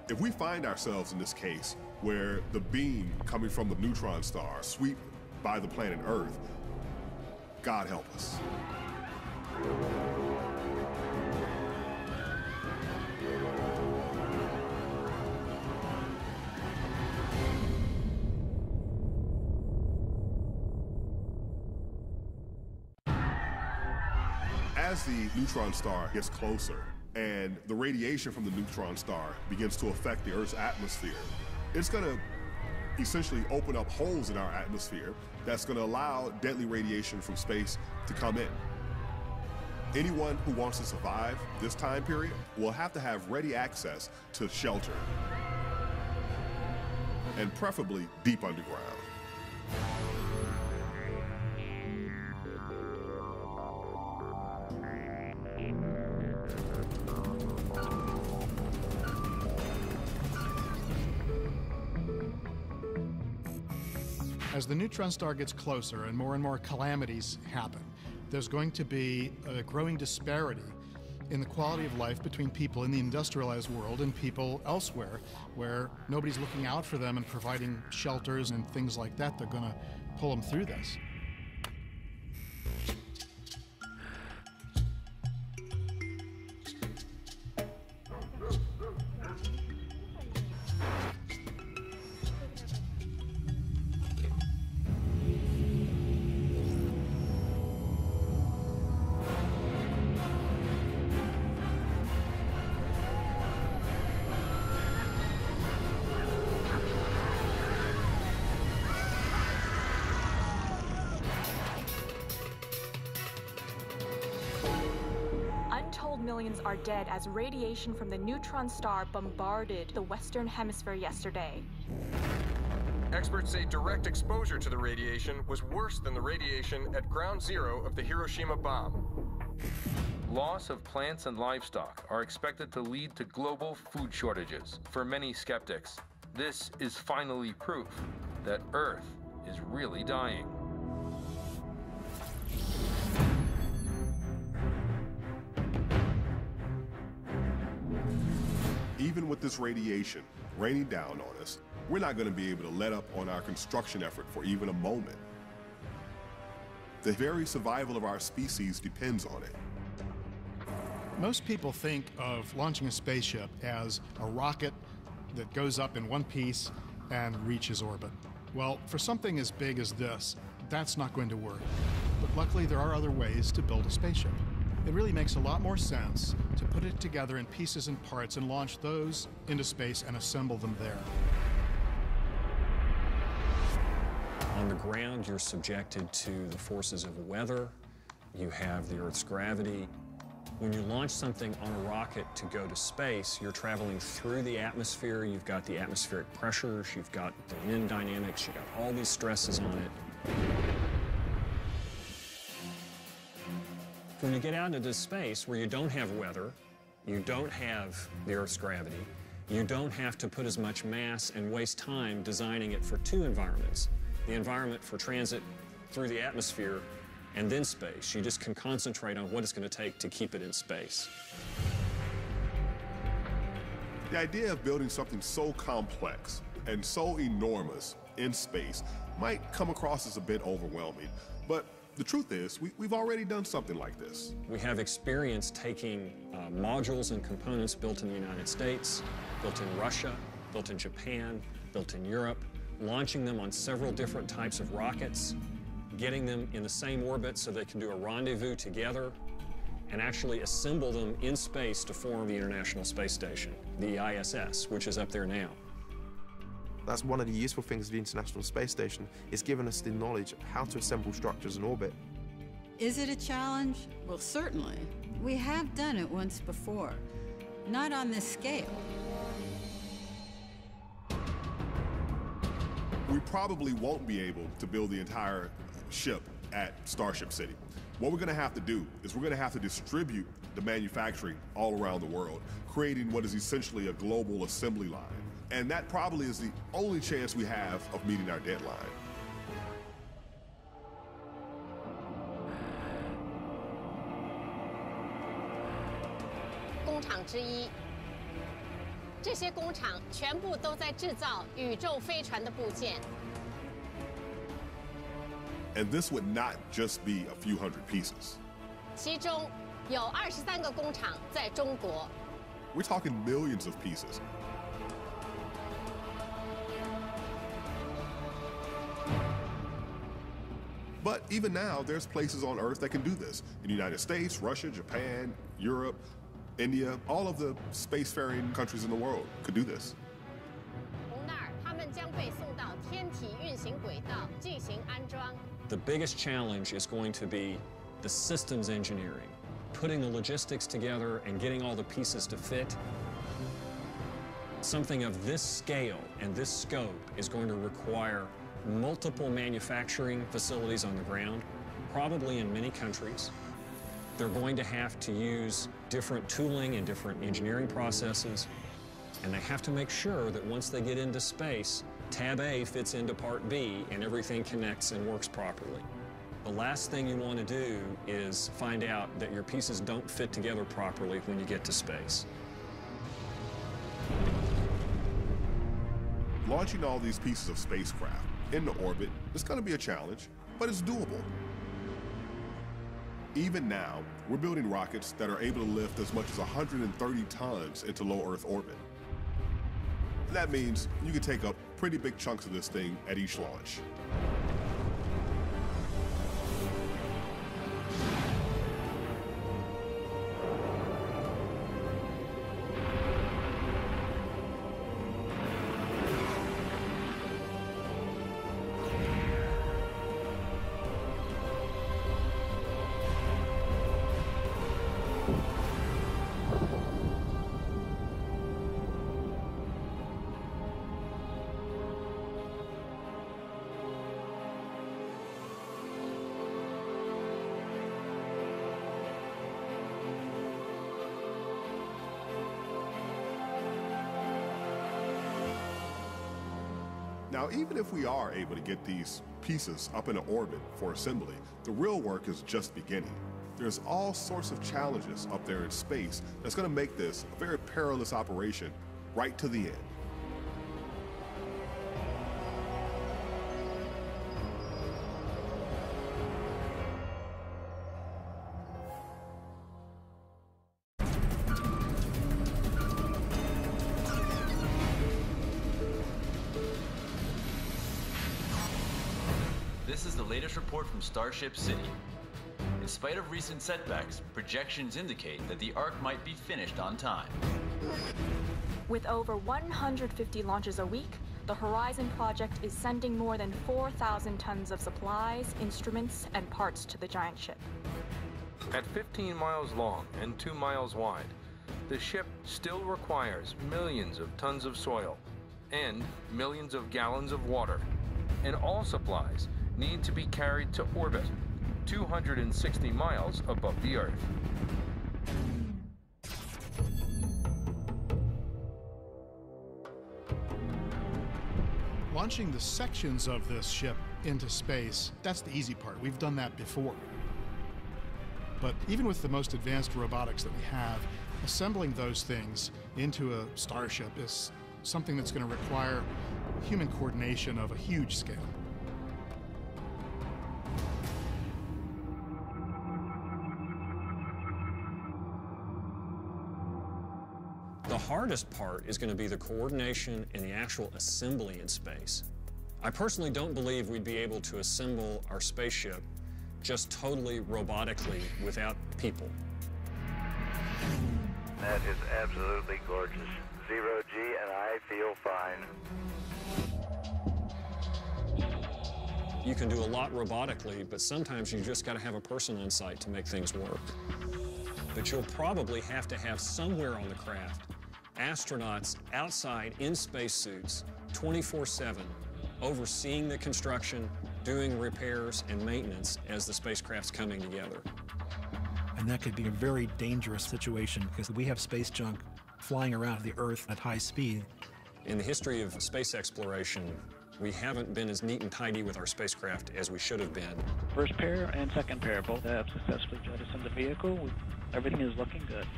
if we find ourselves in this case where the beam coming from the neutron star swept by the planet Earth, God help us. As the neutron star gets closer and the radiation from the neutron star begins to affect the Earth's atmosphere, it's going to essentially open up holes in our atmosphere that's going to allow deadly radiation from space to come in. Anyone who wants to survive this time period will have to have ready access to shelter, and preferably deep underground. As the neutron star gets closer and more calamities happen, there's going to be a growing disparity in the quality of life between people in the industrialized world and people elsewhere, where nobody's looking out for them and providing shelters and things like that. They're going to pull them through this. Millions are dead as radiation from the neutron star bombarded the Western Hemisphere yesterday. Experts say direct exposure to the radiation was worse than the radiation at ground zero of the Hiroshima bomb. Loss of plants and livestock are expected to lead to global food shortages. For many skeptics, this is finally proof that Earth is really dying. even with this radiation raining down on us, we're not going to be able to let up on our construction effort for even a moment. The very survival of our species depends on it. Most people think of launching a spaceship as a rocket that goes up in one piece and reaches orbit. Well, for something as big as this, that's not going to work. But luckily, there are other ways to build a spaceship. It really makes a lot more sense to put it together in pieces and parts and launch those into space and assemble them there. On the ground, you're subjected to the forces of weather. You have the Earth's gravity. When you launch something on a rocket to go to space, you're traveling through the atmosphere. You've got the atmospheric pressures. You've got the wind dynamics. You've got all these stresses on it. When you get out into space where you don't have weather, you don't have the Earth's gravity, you don't have to put as much mass and waste time designing it for two environments. The environment for transit through the atmosphere and then space. You just can concentrate on what it's going to take to keep it in space. The idea of building something so complex and so enormous in space might come across as a bit overwhelming, but the truth is we've already done something like this. We have experience taking modules and components built in the United States, built in Russia, built in Japan, built in Europe, launching them on several different types of rockets, getting them in the same orbit so they can do a rendezvous together, and actually assemble them in space to form the International Space Station, the ISS, which is up there now. That's one of the useful things of the International Space Station. It's given us the knowledge of how to assemble structures in orbit. Is it a challenge? Well, certainly. We have done it once before, not on this scale. We probably won't be able to build the entire ship at Starship City. What we're going to have to do is we're going to have to distribute the manufacturing all around the world, creating what is essentially a global assembly line. And that probably is the only chance we have of meeting our deadline. And this would not just be a few hundred pieces. We're talking millions of pieces. But even now, there's places on Earth that can do this. In the United States, Russia, Japan, Europe, India, all of the spacefaring countries in the world could do this. The biggest challenge is going to be the systems engineering, putting the logistics together and getting all the pieces to fit. Something of this scale and this scope is going to require multiple manufacturing facilities on the ground, probably in many countries. They're going to have to use different tooling and different engineering processes, and they have to make sure that once they get into space, tab A fits into part B and everything connects and works properly. The last thing you want to do is find out that your pieces don't fit together properly when you get to space. Launching all these pieces of spacecraft into orbit is going to be a challenge, but it's doable. Even now, we're building rockets that are able to lift as much as 130 tons into low Earth orbit. That means you can take up pretty big chunks of this thing at each launch. Now, even if we are able to get these pieces up into orbit for assembly, the real work is just beginning. There's all sorts of challenges up there in space that's going to make this a very perilous operation right to the end. This is the latest report from Starship City. In spite of recent setbacks, projections indicate that the Ark might be finished on time. With over 150 launches a week, the Horizon project is sending more than 4,000 tons of supplies, instruments, and parts to the giant ship. At 15 miles long and 2 miles wide, the ship still requires millions of tons of soil and millions of gallons of water, and all supplies need to be carried to orbit 260 miles above the Earth. Launching the sections of this ship into space, that's the easy part. We've done that before. But even with the most advanced robotics that we have, assembling those things into a starship is something that's going to require human coordination of a huge scale. The hardest part is going to be the coordination and the actual assembly in space. I personally don't believe we'd be able to assemble our spaceship just totally robotically without people. That is absolutely gorgeous. 0G and I feel fine. You can do a lot robotically, but sometimes you just got to have a person on site to make things work. But you'll probably have to have somewhere on the craft astronauts outside in spacesuits 24/7, overseeing the construction, doing repairs and maintenance as the spacecraft's coming together. And that could be a very dangerous situation because we have space junk flying around the Earth at high speed. In the history of space exploration, we haven't been as neat and tidy with our spacecraft as we should have been. First pair and second pair both have successfully jettisoned the vehicle. Everything is looking good.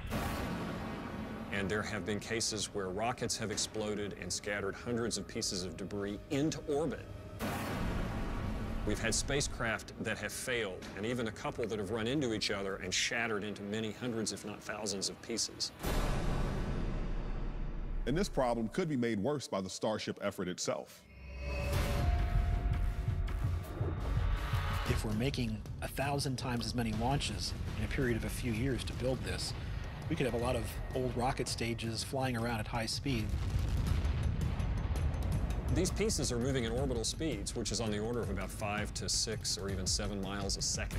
And there have been cases where rockets have exploded and scattered hundreds of pieces of debris into orbit. We've had spacecraft that have failed, and even a couple that have run into each other and shattered into many hundreds, if not thousands, of pieces. And this problem could be made worse by the Starship effort itself. If we're making 1,000 times as many launches in a period of a few years to build this, we could have a lot of old rocket stages flying around at high speed. These pieces are moving at orbital speeds, which is on the order of about 5 to 6 or even 7 miles a second.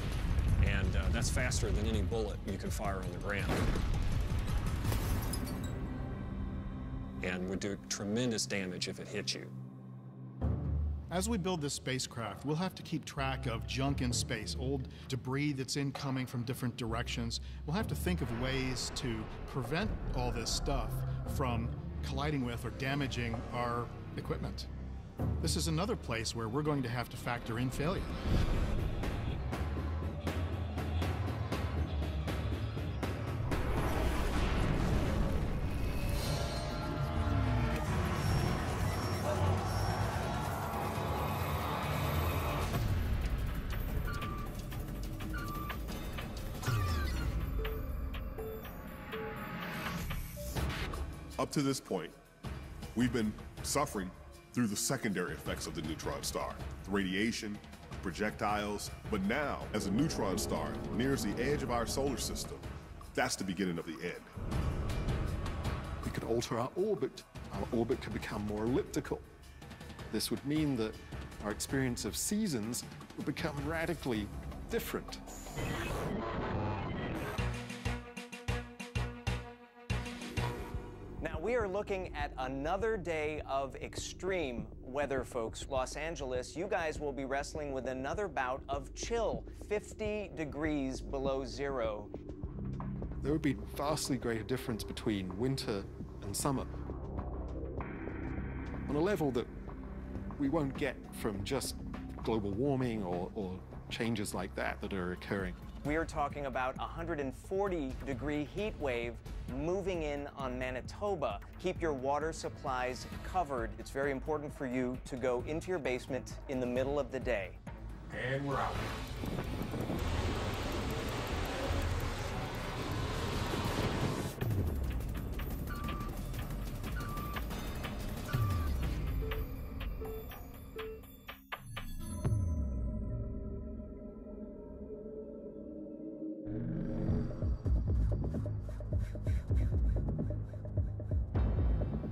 And that's faster than any bullet you can fire on the ground. And would do tremendous damage if it hit you. As we build this spacecraft, we'll have to keep track of junk in space, old debris that's incoming from different directions. We'll have to think of ways to prevent all this stuff from colliding with or damaging our equipment. This is another place where we're going to have to factor in failure. Up to this point, we've been suffering through the secondary effects of the neutron star, the radiation, projectiles, but now, as a neutron star nears the edge of our solar system, that's the beginning of the end. We could alter our orbit. Our orbit could become more elliptical. This would mean that our experience of seasons would become radically different. We are looking at another day of extreme weather, folks. Los Angeles, you guys will be wrestling with another bout of chill, 50 degrees below zero. There would be vastly greater difference between winter and summer on a level that we won't get from just global warming or changes like that that are occurring. We are talking about 140-degree heat wave moving in on Manitoba. Keep your water supplies covered. It's very important for you to go into your basement in the middle of the day. And we're out.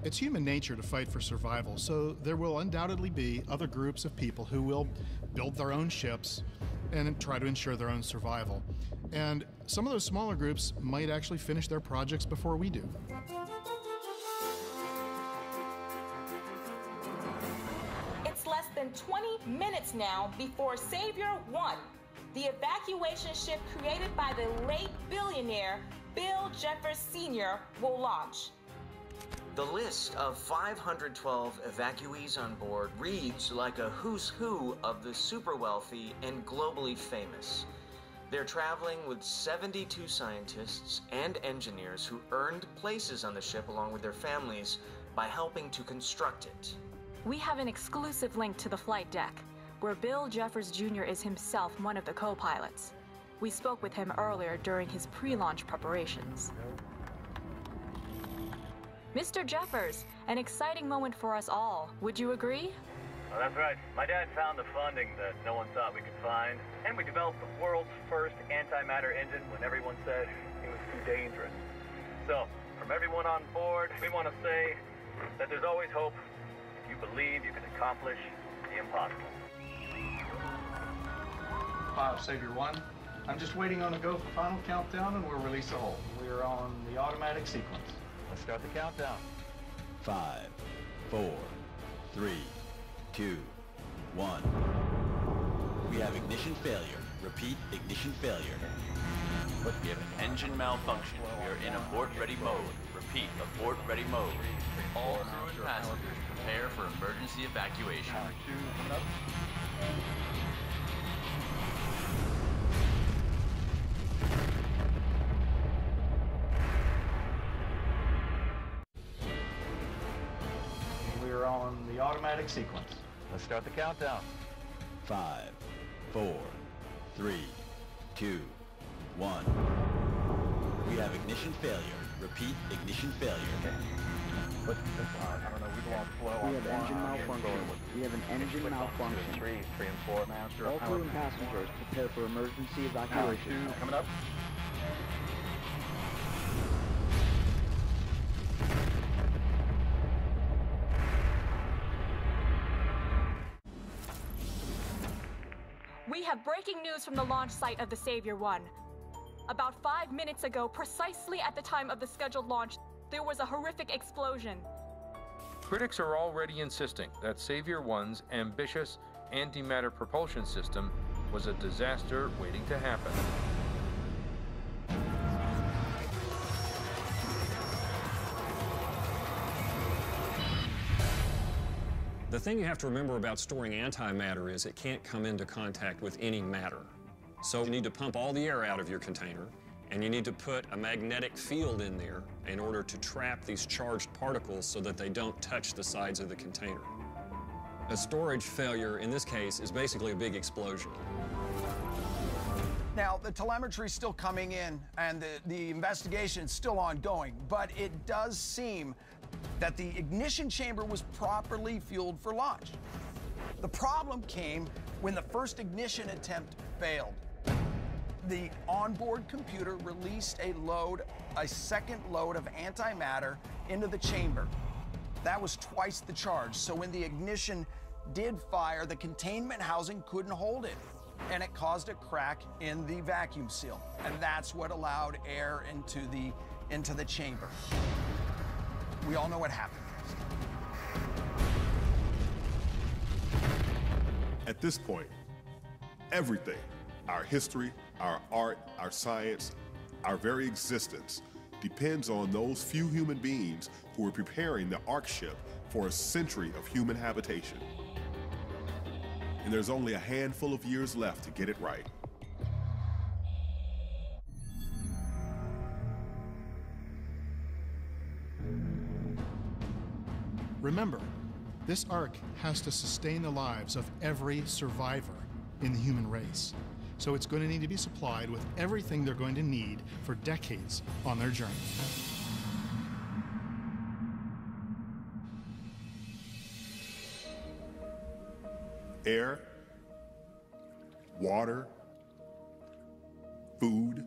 It's human nature to fight for survival, so there will undoubtedly be other groups of people who will build their own ships and try to ensure their own survival. And some of those smaller groups might actually finish their projects before we do. It's less than 20 minutes now before Savior One, the evacuation ship created by the late billionaire Bill Jeffers Sr., will launch. The list of 512 evacuees on board reads like a who's who of the super wealthy and globally famous. They're traveling with 72 scientists and engineers who earned places on the ship along with their families by helping to construct it. We have an exclusive link to the flight deck, where Bill Jeffers Jr. is himself one of the co-pilots. We spoke with him earlier during his pre-launch preparations. Mr. Jeffers, an exciting moment for us all. Would you agree? Well, that's right. My dad found the funding that no one thought we could find, and we developed the world's first antimatter engine when everyone said it was too dangerous. So, from everyone on board, we want to say that there's always hope if you believe you can accomplish the impossible. Five, Savior One. I'm just waiting on a go for final countdown, and we'll release a hold. We're on the automatic sequence. Let's start the countdown. 5, 4, 3, 2, 1. We have ignition failure. Repeat, ignition failure. We have an engine malfunction. We are in abort-ready mode. Repeat, abort-ready mode. All crew and passengers prepare for emergency evacuation. Automatic sequence. Let's start the countdown. 5, 4, 3, 2, 1. We have ignition failure. Repeat, ignition failure. I don't know, we belong slow. We have engine malfunction. We have an engine malfunction. 3 and 4, master. All crew and passengers prepare for emergency evacuation. 2 coming up. We have breaking news from the launch site of the Savior One. About 5 minutes ago, precisely at the time of the scheduled launch, there was a horrific explosion. Critics are already insisting that Savior One's ambitious antimatter propulsion system was a disaster waiting to happen. The thing you have to remember about storing antimatter is it can't come into contact with any matter. So you need to pump all the air out of your container, and you need to put a magnetic field in there in order to trap these charged particles so that they don't touch the sides of the container. A storage failure in this case is basically a big explosion. Now, the telemetry is still coming in, and the investigation is still ongoing, but it does seem that the ignition chamber was properly fueled for launch. The problem came when the first ignition attempt failed. The onboard computer released a load, a second load of antimatter into the chamber. That was twice the charge, so when the ignition did fire, the containment housing couldn't hold it, and it caused a crack in the vacuum seal, and that's what allowed air into the chamber. We all know what happened. At this point, everything, our history, our art, our science, our very existence, depends on those few human beings who are preparing the Ark ship for a century of human habitation. And there's only a handful of years left to get it right. Remember, this Ark has to sustain the lives of every survivor in the human race. So it's going to need to be supplied with everything they're going to need for decades on their journey. Air, water, food.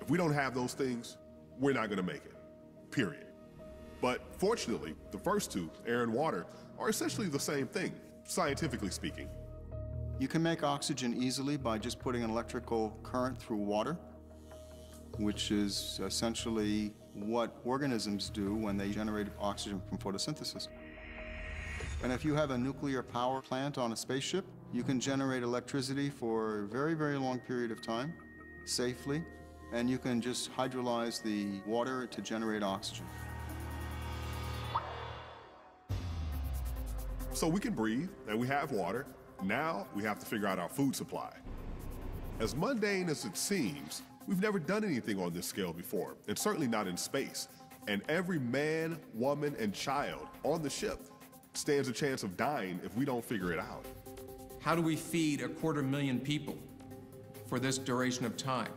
If we don't have those things, we're not going to make it, period. But fortunately, the first two, air and water, are essentially the same thing, scientifically speaking. You can make oxygen easily by just putting an electrical current through water, which is essentially what organisms do when they generate oxygen from photosynthesis. And if you have a nuclear power plant on a spaceship, you can generate electricity for a very, very long period of time, safely, and you can just hydrolyze the water to generate oxygen. So we can breathe, and we have water. Now we have to figure out our food supply. As mundane as it seems, we've never done anything on this scale before, and certainly not in space. And every man, woman, and child on the ship stands a chance of dying if we don't figure it out. How do we feed 250,000 people for this duration of time?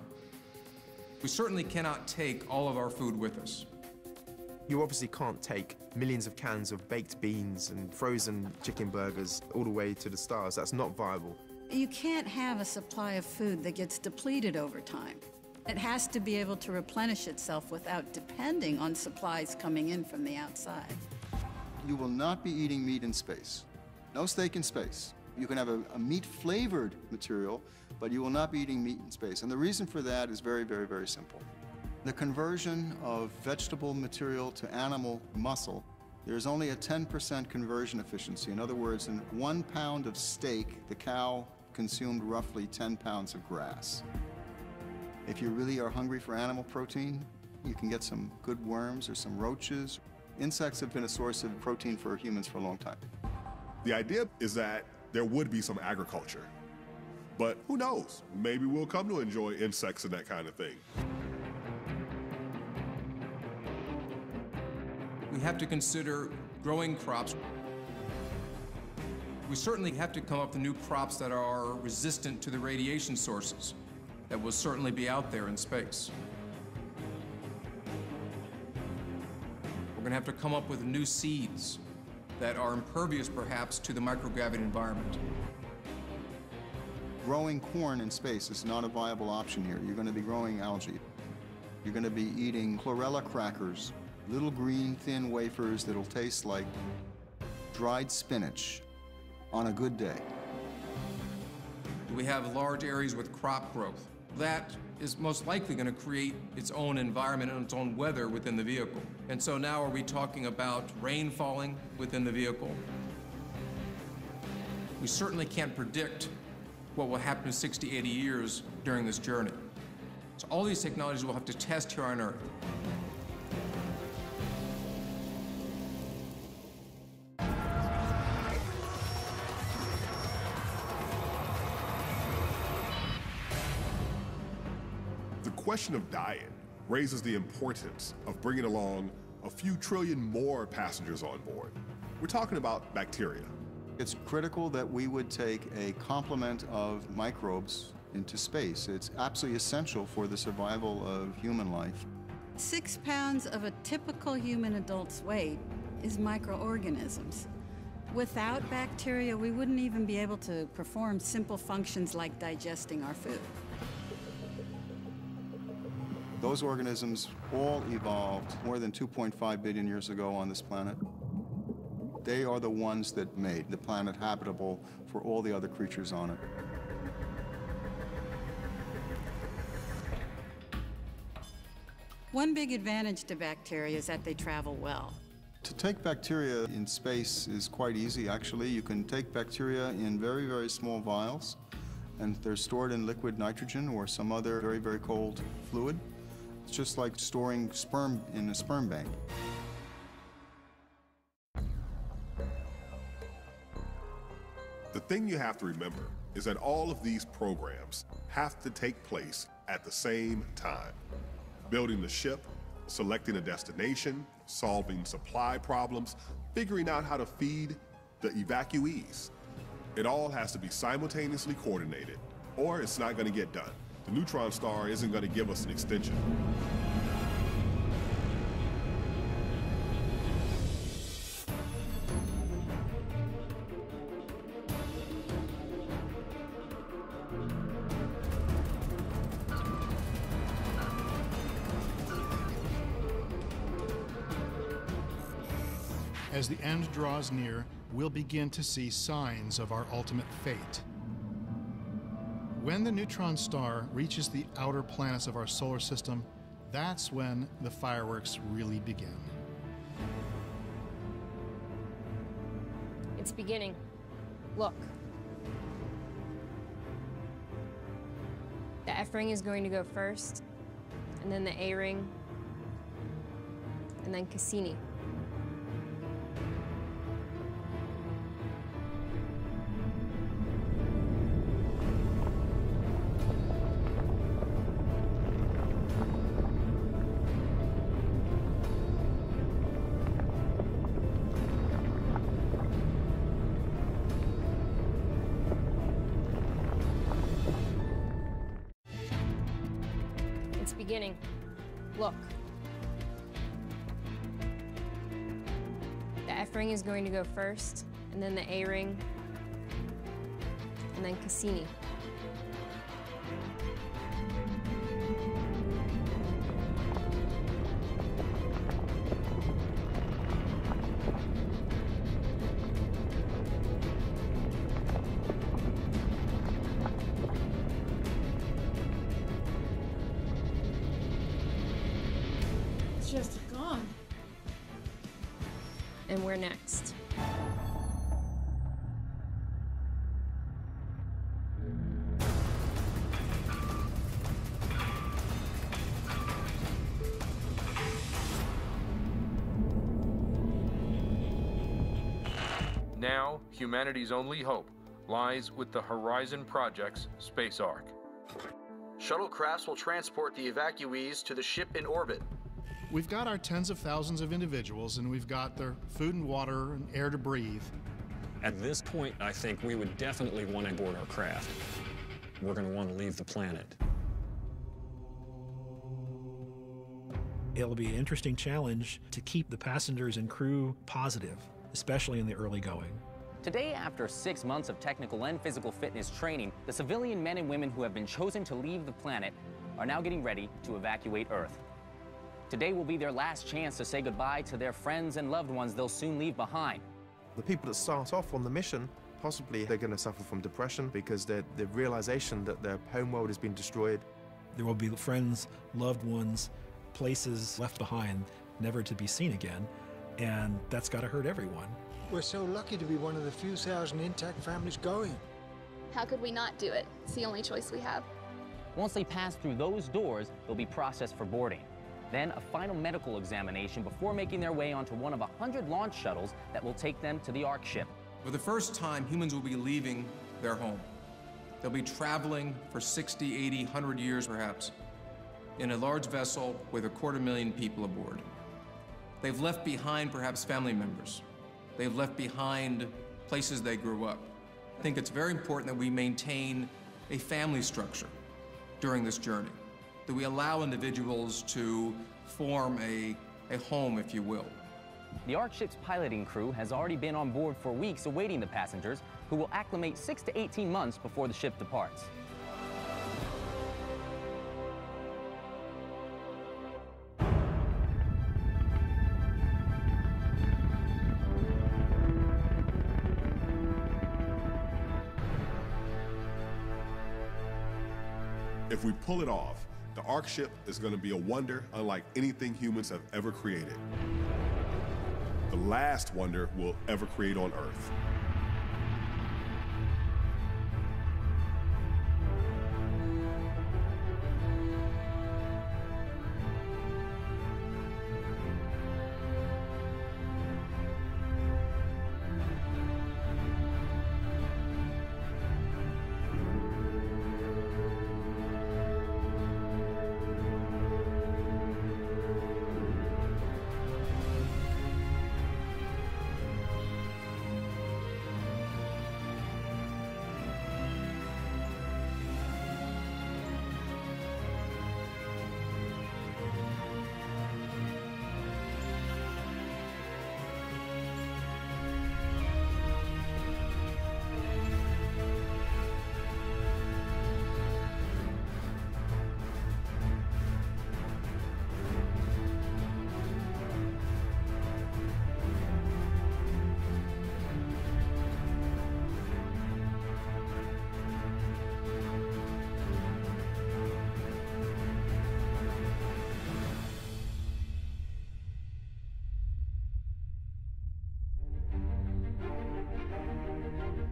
We certainly cannot take all of our food with us. You obviously can't take millions of cans of baked beans and frozen chicken burgers all the way to the stars. That's not viable. You can't have a supply of food that gets depleted over time. It has to be able to replenish itself without depending on supplies coming in from the outside. You will not be eating meat in space. No steak in space. You can have a meat-flavored material, but you will not be eating meat in space. And the reason for that is very, very, very simple. The conversion of vegetable material to animal muscle, there's only a 10% conversion efficiency. In other words, in 1 pound of steak, the cow consumed roughly 10 pounds of grass. If you really are hungry for animal protein, you can get some good worms or some roaches. Insects have been a source of protein for humans for a long time. The idea is that there would be some agriculture, but who knows? Maybe we'll come to enjoy insects and that kind of thing. We have to consider growing crops. We certainly have to come up with new crops that are resistant to the radiation sources that will certainly be out there in space. We're going to have to come up with new seeds that are impervious, perhaps, to the microgravity environment. Growing corn in space is not a viable option here. You're going to be growing algae. You're going to be eating chlorella crackers. Little green, thin wafers that'll taste like dried spinach on a good day. We have large areas with crop growth. That is most likely going to create its own environment and its own weather within the vehicle. And so now are we talking about rain falling within the vehicle? We certainly can't predict what will happen in 60, 80 years during this journey. So all these technologies we'll have to test here on Earth. The question of diet raises the importance of bringing along a few trillion more passengers on board. We're talking about bacteria. It's critical that we would take a complement of microbes into space. It's absolutely essential for the survival of human life. 6 pounds of a typical human adult's weight is microorganisms. Without bacteria, we wouldn't even be able to perform simple functions like digesting our food. Those organisms all evolved more than 2.5 billion years ago on this planet. They are the ones that made the planet habitable for all the other creatures on it. One big advantage to bacteria is that they travel well. To take bacteria in space is quite easy, actually. You can take bacteria in very, very small vials, and they're stored in liquid nitrogen or some other very, very cold fluid. It's just like storing sperm in a sperm bank. The thing you have to remember is that all of these programs have to take place at the same time. Building the ship, selecting a destination, solving supply problems, figuring out how to feed the evacuees. It all has to be simultaneously coordinated, or it's not going to get done. The neutron star isn't going to give us an extension. As the end draws near, we'll begin to see signs of our ultimate fate. When the neutron star reaches the outer planets of our solar system, that's when the fireworks really begin. It's beginning. Look. The F ring is going to go first, and then the A ring, and then Cassini. Beginning. Look. The F ring is going to go first, and then the A ring, and then Cassini. Next. Now, humanity's only hope lies with the Horizon Project's Space Ark. Shuttlecrafts will transport the evacuees to the ship in orbit. We've got our tens of thousands of individuals, and we've got their food and water and air to breathe. At this point, I think we would definitely want to board our craft. We're going to want to leave the planet. It'll be an interesting challenge to keep the passengers and crew positive, especially in the early going. Today, after 6 months of technical and physical fitness training, the civilian men and women who have been chosen to leave the planet are now getting ready to evacuate Earth. Today will be their last chance to say goodbye to their friends and loved ones they'll soon leave behind. The people that start off on the mission, possibly they're going to suffer from depression because the realization that their home world has been destroyed. There will be friends, loved ones, places left behind, never to be seen again, and that's got to hurt everyone. We're so lucky to be one of the few thousand intact families going. How could we not do it? It's the only choice we have. Once they pass through those doors, they'll be processed for boarding. Then a final medical examination before making their way onto one of 100 launch shuttles that will take them to the Ark ship. For the first time, humans will be leaving their home. They'll be traveling for 60, 80, 100 years perhaps, in a large vessel with 250,000 people aboard. They've left behind perhaps family members. They've left behind places they grew up. I think it's very important that we maintain a family structure during this journey, that we allow individuals to form a home, if you will. The Ark ship's piloting crew has already been on board for weeks awaiting the passengers, who will acclimate 6 to 18 months before the ship departs. If we pull it off, the Ark ship is going to be a wonder unlike anything humans have ever created. The last wonder we'll ever create on Earth.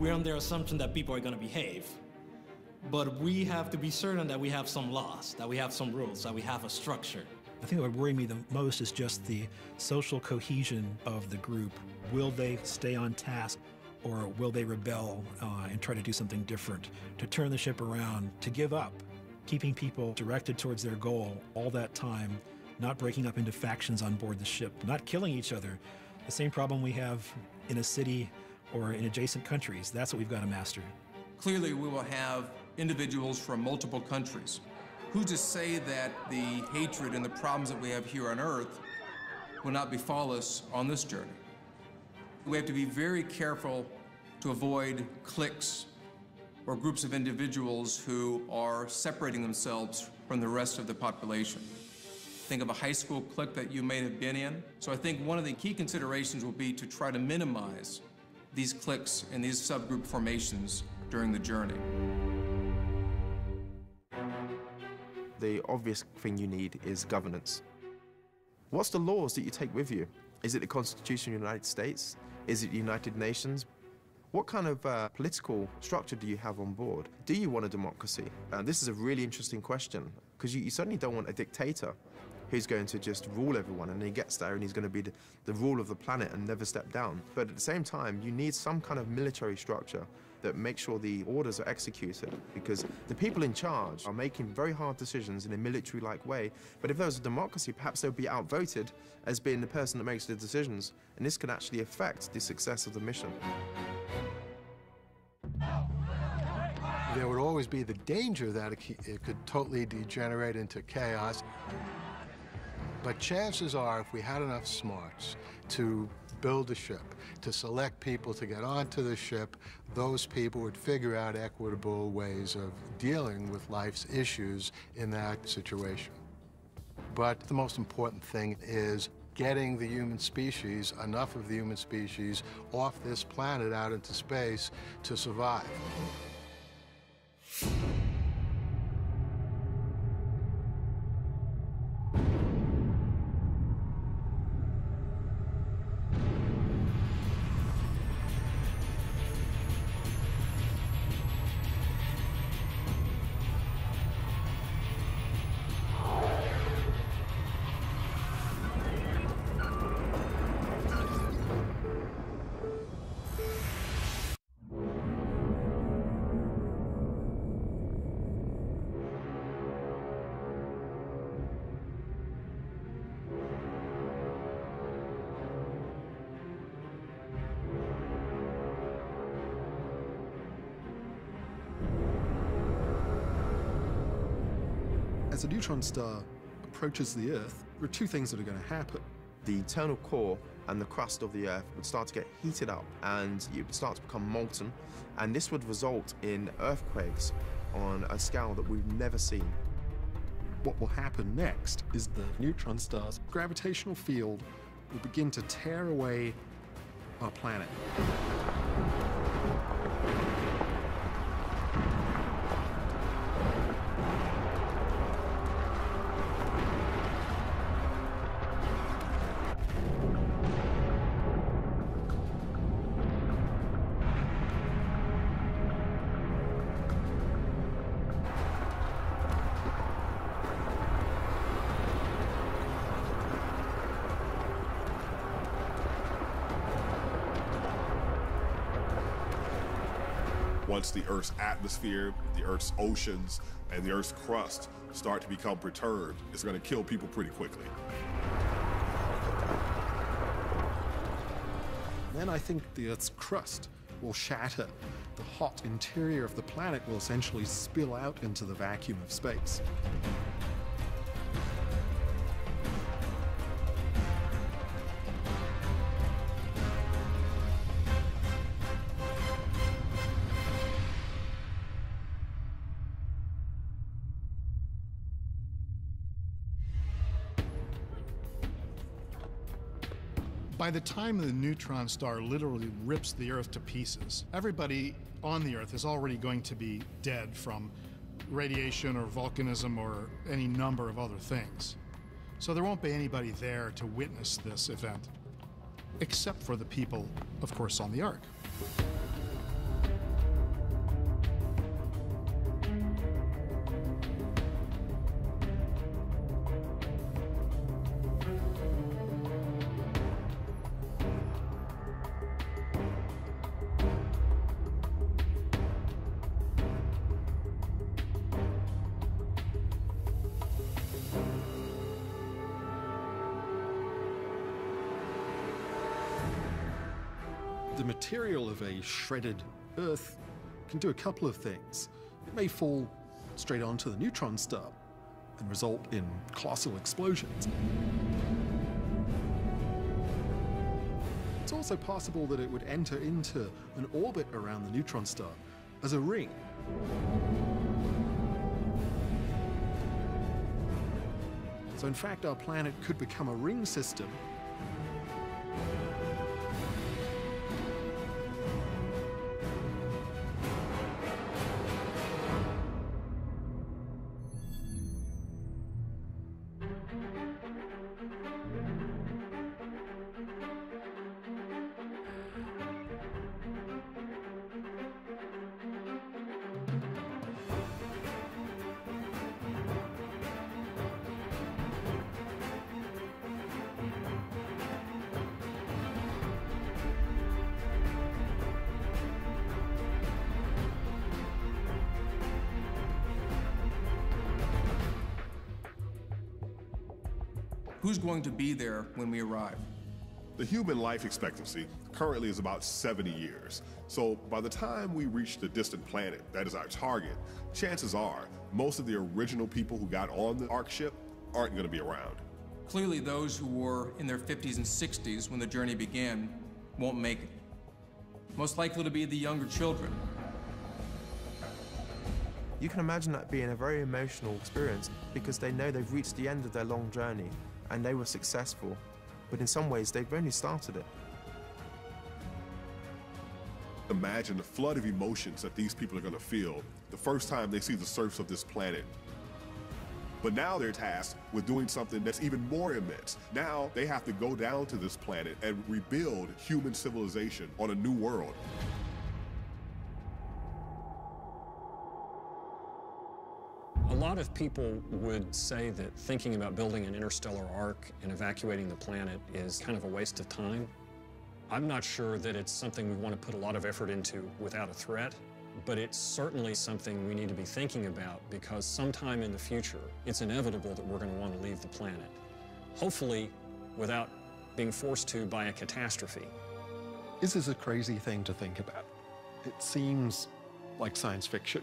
we're under the assumption that people are going to behave. But we have to be certain that we have some laws, that we have some rules, that we have a structure. I think what would worry me the most is just the social cohesion of the group. Will they stay on task, or will they rebel and try to do something different, to turn the ship around, to give up, keeping people directed towards their goal all that time, not breaking up into factions on board the ship, not killing each other, the same problem we have in a city or in adjacent countries. That's what we've got to master. Clearly, we will have individuals from multiple countries. Who's to say that the hatred and the problems that we have here on Earth will not befall us on this journey? We have to be very careful to avoid cliques or groups of individuals who are separating themselves from the rest of the population. Think of a high school clique that you may have been in. So I think one of the key considerations will be to try to minimize these cliques and these subgroup formations during the journey. The obvious thing you need is governance. What's the laws that you take with you? Is it the Constitution of the United States? Is it the United Nations? What kind of political structure do you have on board? Do you want a democracy? This is a really interesting question, because you certainly don't want a dictator who's going to just rule everyone, and he gets there and he's going to be the rule of the planet and never step down. But at the same time, you need some kind of military structure that makes sure the orders are executed, because the people in charge are making very hard decisions in a military-like way. But if there was a democracy, perhaps they'll be outvoted as being the person that makes the decisions, and this can actually affect the success of the mission. There would always be the danger that it could totally degenerate into chaos. But chances are, if we had enough smarts to build a ship, to select people to get onto the ship, those people would figure out equitable ways of dealing with life's issues in that situation. But the most important thing is getting the human species, enough of the human species, off this planet out into space to survive. As a neutron star approaches the Earth, there are two things that are going to happen. The internal core and the crust of the Earth would start to get heated up, and it would start to become molten, and this would result in earthquakes on a scale that we've never seen. What will happen next is the neutron star's gravitational field will begin to tear away our planet. Once the Earth's atmosphere, the Earth's oceans, and the Earth's crust start to become perturbed, it's going to kill people pretty quickly. Then I think the Earth's crust will shatter. The hot interior of the planet will essentially spill out into the vacuum of space. By the time the neutron star literally rips the Earth to pieces, everybody on the Earth is already going to be dead from radiation or volcanism or any number of other things. So there won't be anybody there to witness this event, except for the people, of course, on the Ark. the material of a shredded Earth can do a couple of things. It may fall straight onto the neutron star and result in colossal explosions. It's also possible that it would enter into an orbit around the neutron star as a ring. So in fact, our planet could become a ring system. Who's going to be there when we arrive? The human life expectancy currently is about 70 years. So by the time we reach the distant planet that is our target, chances are most of the original people who got on the Ark ship aren't going to be around. Clearly those who were in their 50s and 60s when the journey began won't make it. Most likely to be the younger children. You can imagine that being a very emotional experience because they know they've reached the end of their long journey. And they were successful, but in some ways they've only started it. Imagine the flood of emotions that these people are going to feel the first time they see the surface of this planet. But now they're tasked with doing something that's even more immense. Now they have to go down to this planet and rebuild human civilization on a new world. A lot of people would say that thinking about building an interstellar ark and evacuating the planet is kind of a waste of time. I'm not sure that it's something we want to put a lot of effort into without a threat, but it's certainly something we need to be thinking about because sometime in the future, it's inevitable that we're going to want to leave the planet, hopefully without being forced to by a catastrophe. This is a crazy thing to think about. It seems like science fiction,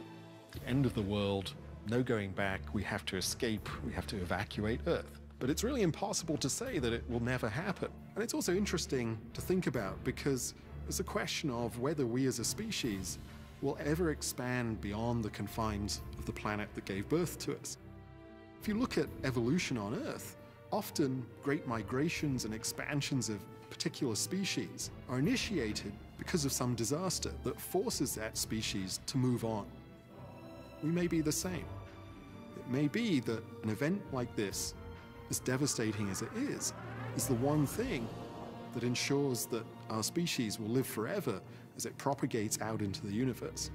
the end of the world, no going back, we have to escape, we have to evacuate Earth. But it's really impossible to say that it will never happen. And it's also interesting to think about because it's a question of whether we as a species will ever expand beyond the confines of the planet that gave birth to us. If you look at evolution on Earth, often great migrations and expansions of particular species are initiated because of some disaster that forces that species to move on. We may be the same. It may be that an event like this, as devastating as it is the one thing that ensures that our species will live forever as it propagates out into the universe.